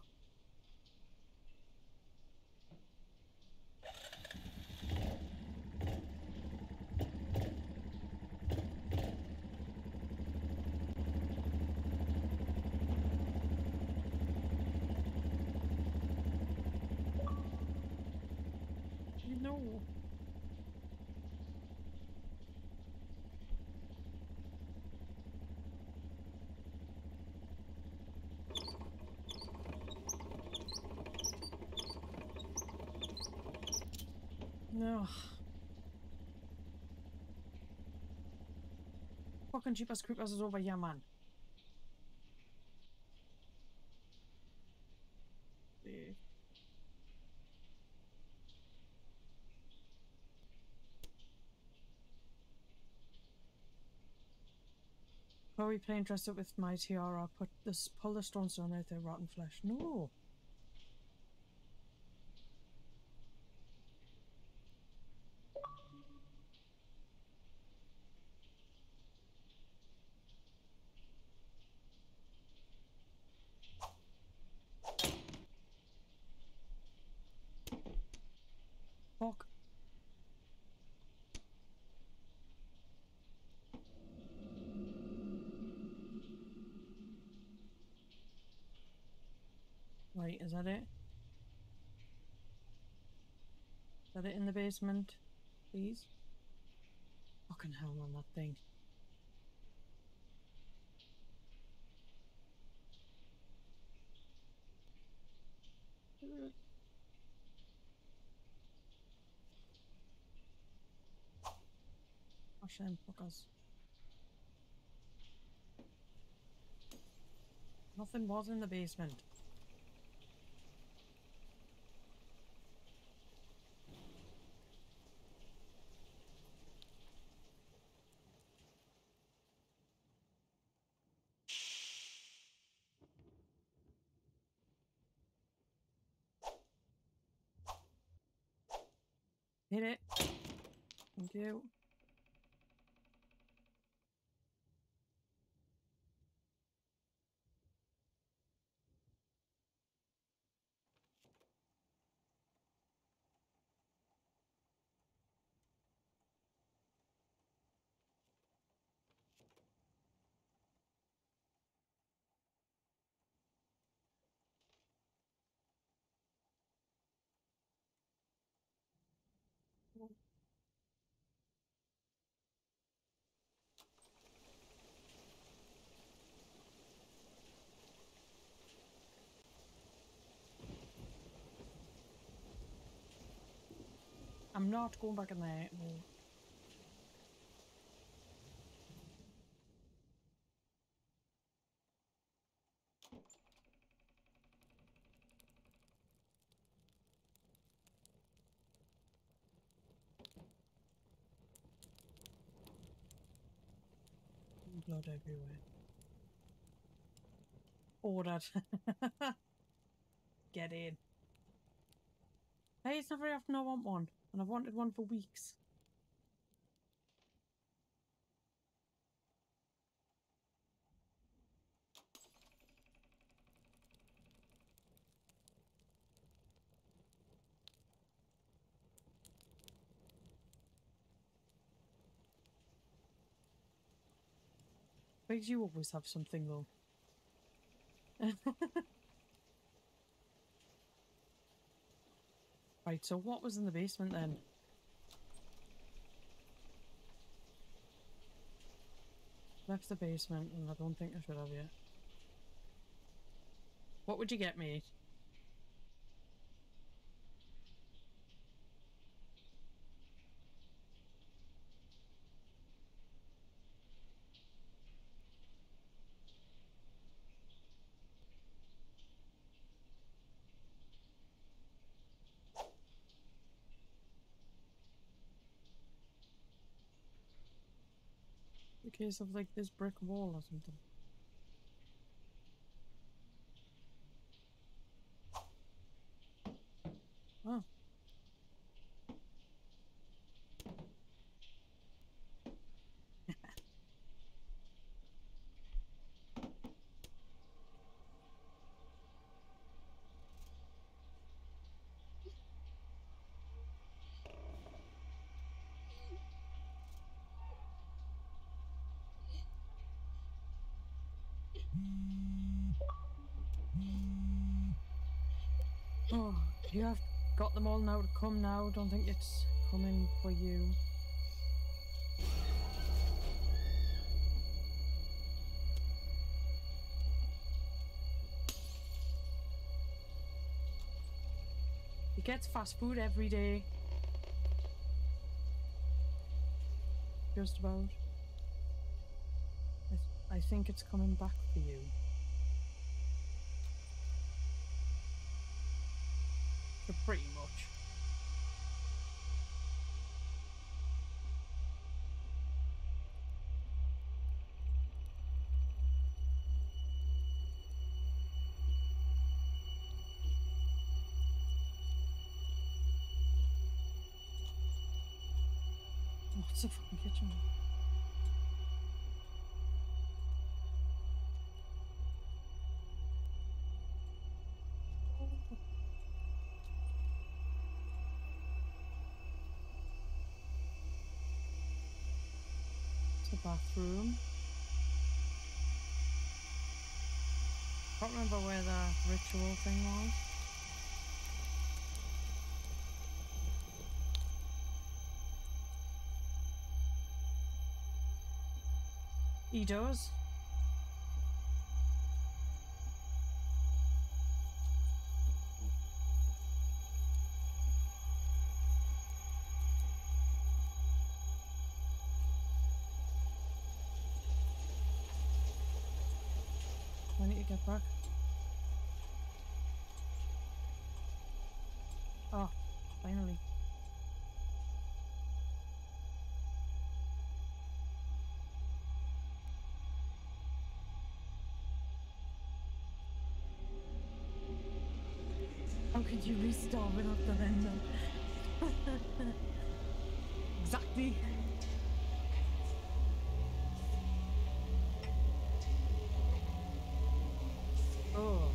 Fucking Jeepers Creepers is over here, man. Yeah. Chloe playing dress up with my tiara. Pull the stone stone out there, rotten flesh. No. Right, is that it? Is that it in the basement? Please? Fucking hell on that thing. Gosh, them fuckers. Nothing was in the basement. Hit it. Thank you. I'm not going back in there. No. Blood everywhere. Ordered. Get in. Hey, it's not very often I want one. And I've wanted one for weeks. Why do you always have something though? Right, so what was in the basement then? Left the basement and I don't think I should have yet. What would you get me? Case of like this brick wall or something. Oh. You have got them all now to come now. Don't think it's coming for you. He gets fast food every day. Just about. I think it's coming back for you. Pretty much. What's the fucking kitchen? Bathroom. Can't remember where the ritual thing was. He does. Oh, finally. How could you restart without the vendor? Exactly. Oh.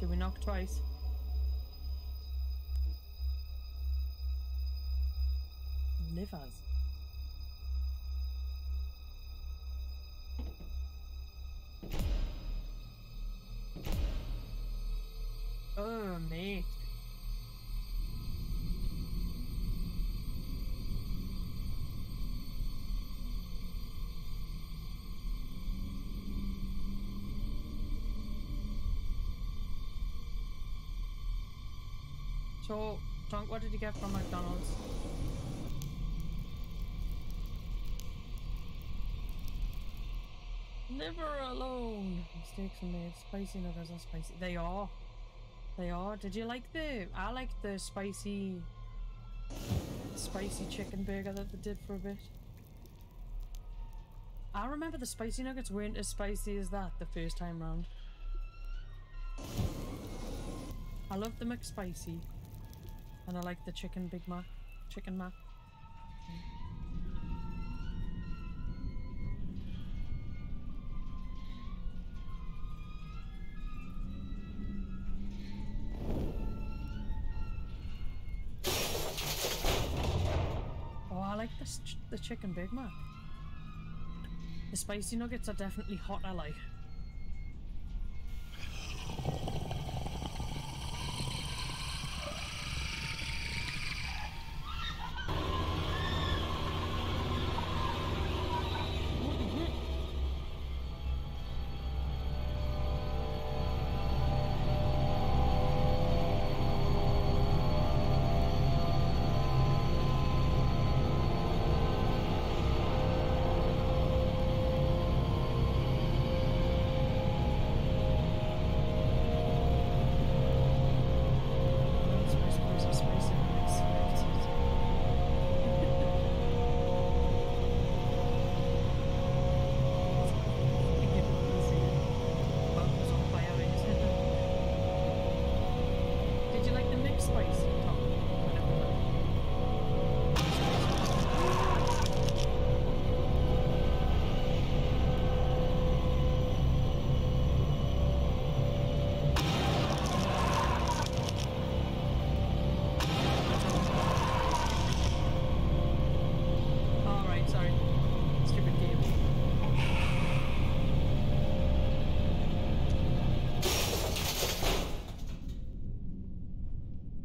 Did we knock twice? Livers. Oh, mate. So, Tonk, what did you get from McDonald's? Liver alone. Steaks were made. Spicy livers are spicy. They are. They are. Did you like the... I liked the spicy chicken burger that they did for a bit. I remember the spicy nuggets weren't as spicy as that the first time round. I love the McSpicy. And I like the chicken Big Mac. Chicken Mac. I like this the chicken Big Mac. The spicy nuggets are definitely hot. I like.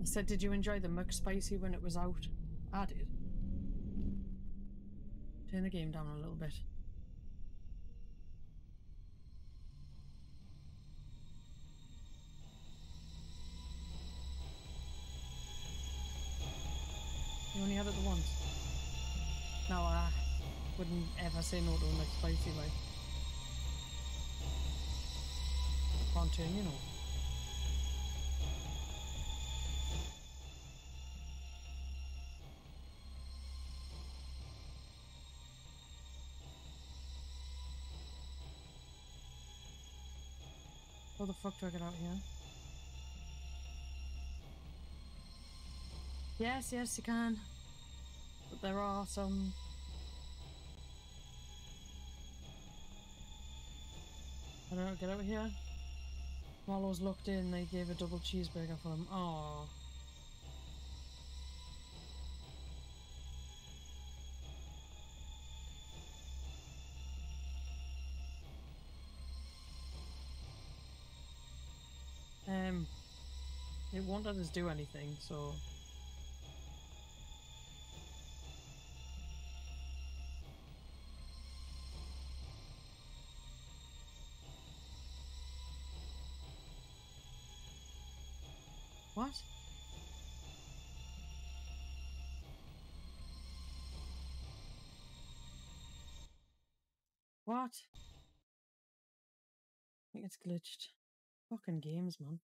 Said, did you enjoy the McSpicy when it was out? I did. Turn the game down a little bit. You only had it the once. No, I wouldn't ever say no to a McSpicy, like. Can't turn, you know. How the fuck do I get out here? Yes, yes you can. But there are some... I don't know, get out here? While I was locked in, they gave a double cheeseburger for him. Aww. It won't let us do anything, so... What? What? I think it's glitched. Fucking games, man.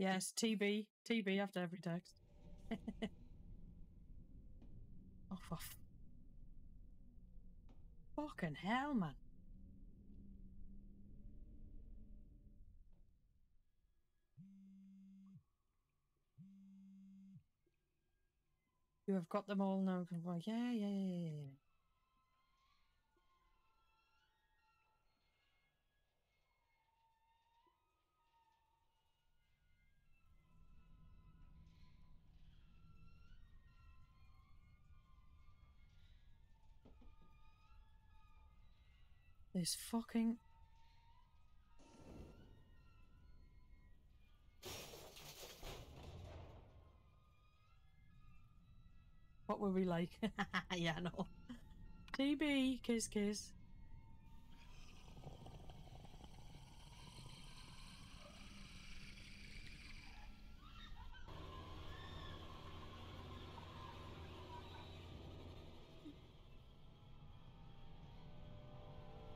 Yes, TB. TB after every text. Oh, for fucking hell, man. You have got them all now. Yeah. This fucking... What were we like? Yeah, no. TB, kiss, kiss.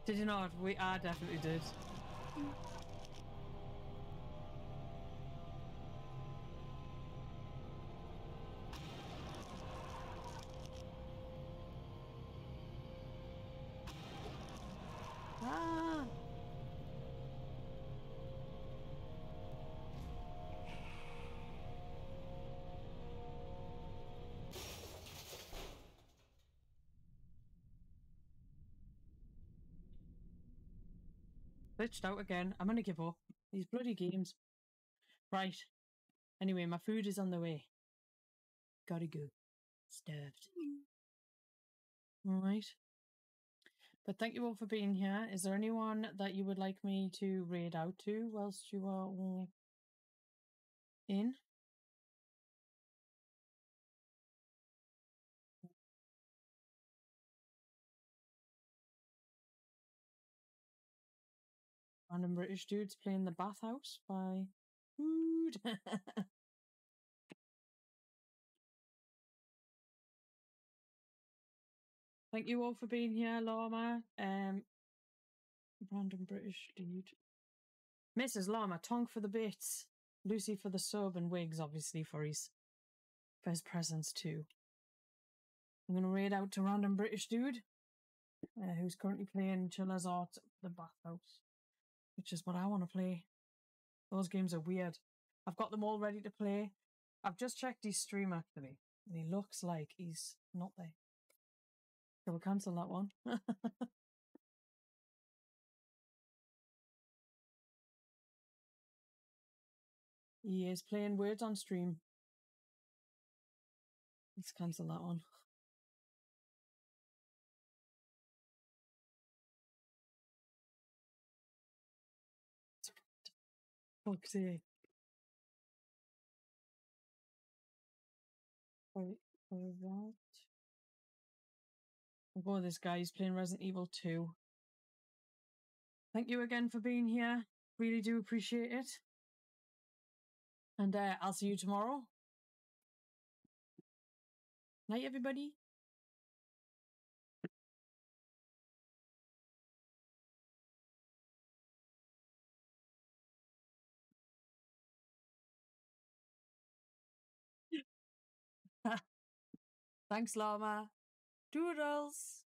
Did you not? I definitely did. Glitched out again. I'm gonna give up. These bloody games. Right. Anyway, my food is on the way. Gotta go. Starved. Alright. But thank you all for being here. Is there anyone that you would like me to raid out to whilst you are all in? Random British dudes playing The Bathhouse by Food. Thank you all for being here, Llama. Random British dude. Mrs. Llama, Tonk for the bits. Lucy for the sub and Wigs, obviously, for his presents too. I'm going to raid out to Random British dude, who's currently playing Chiller's Art The Bathhouse, which is what I want to play. Those games are weird. I've got them all ready to play. I've just checked his stream, actually, and he looks like he's not there. So we'll cancel that one. He is playing Words on stream. Let's cancel that one. Fuck's sake. Wait for that. I'll go with this guy. He's playing Resident Evil 2. Thank you again for being here. Really do appreciate it. And I'll see you tomorrow. Night, everybody. Thanks, Llama. Doodles.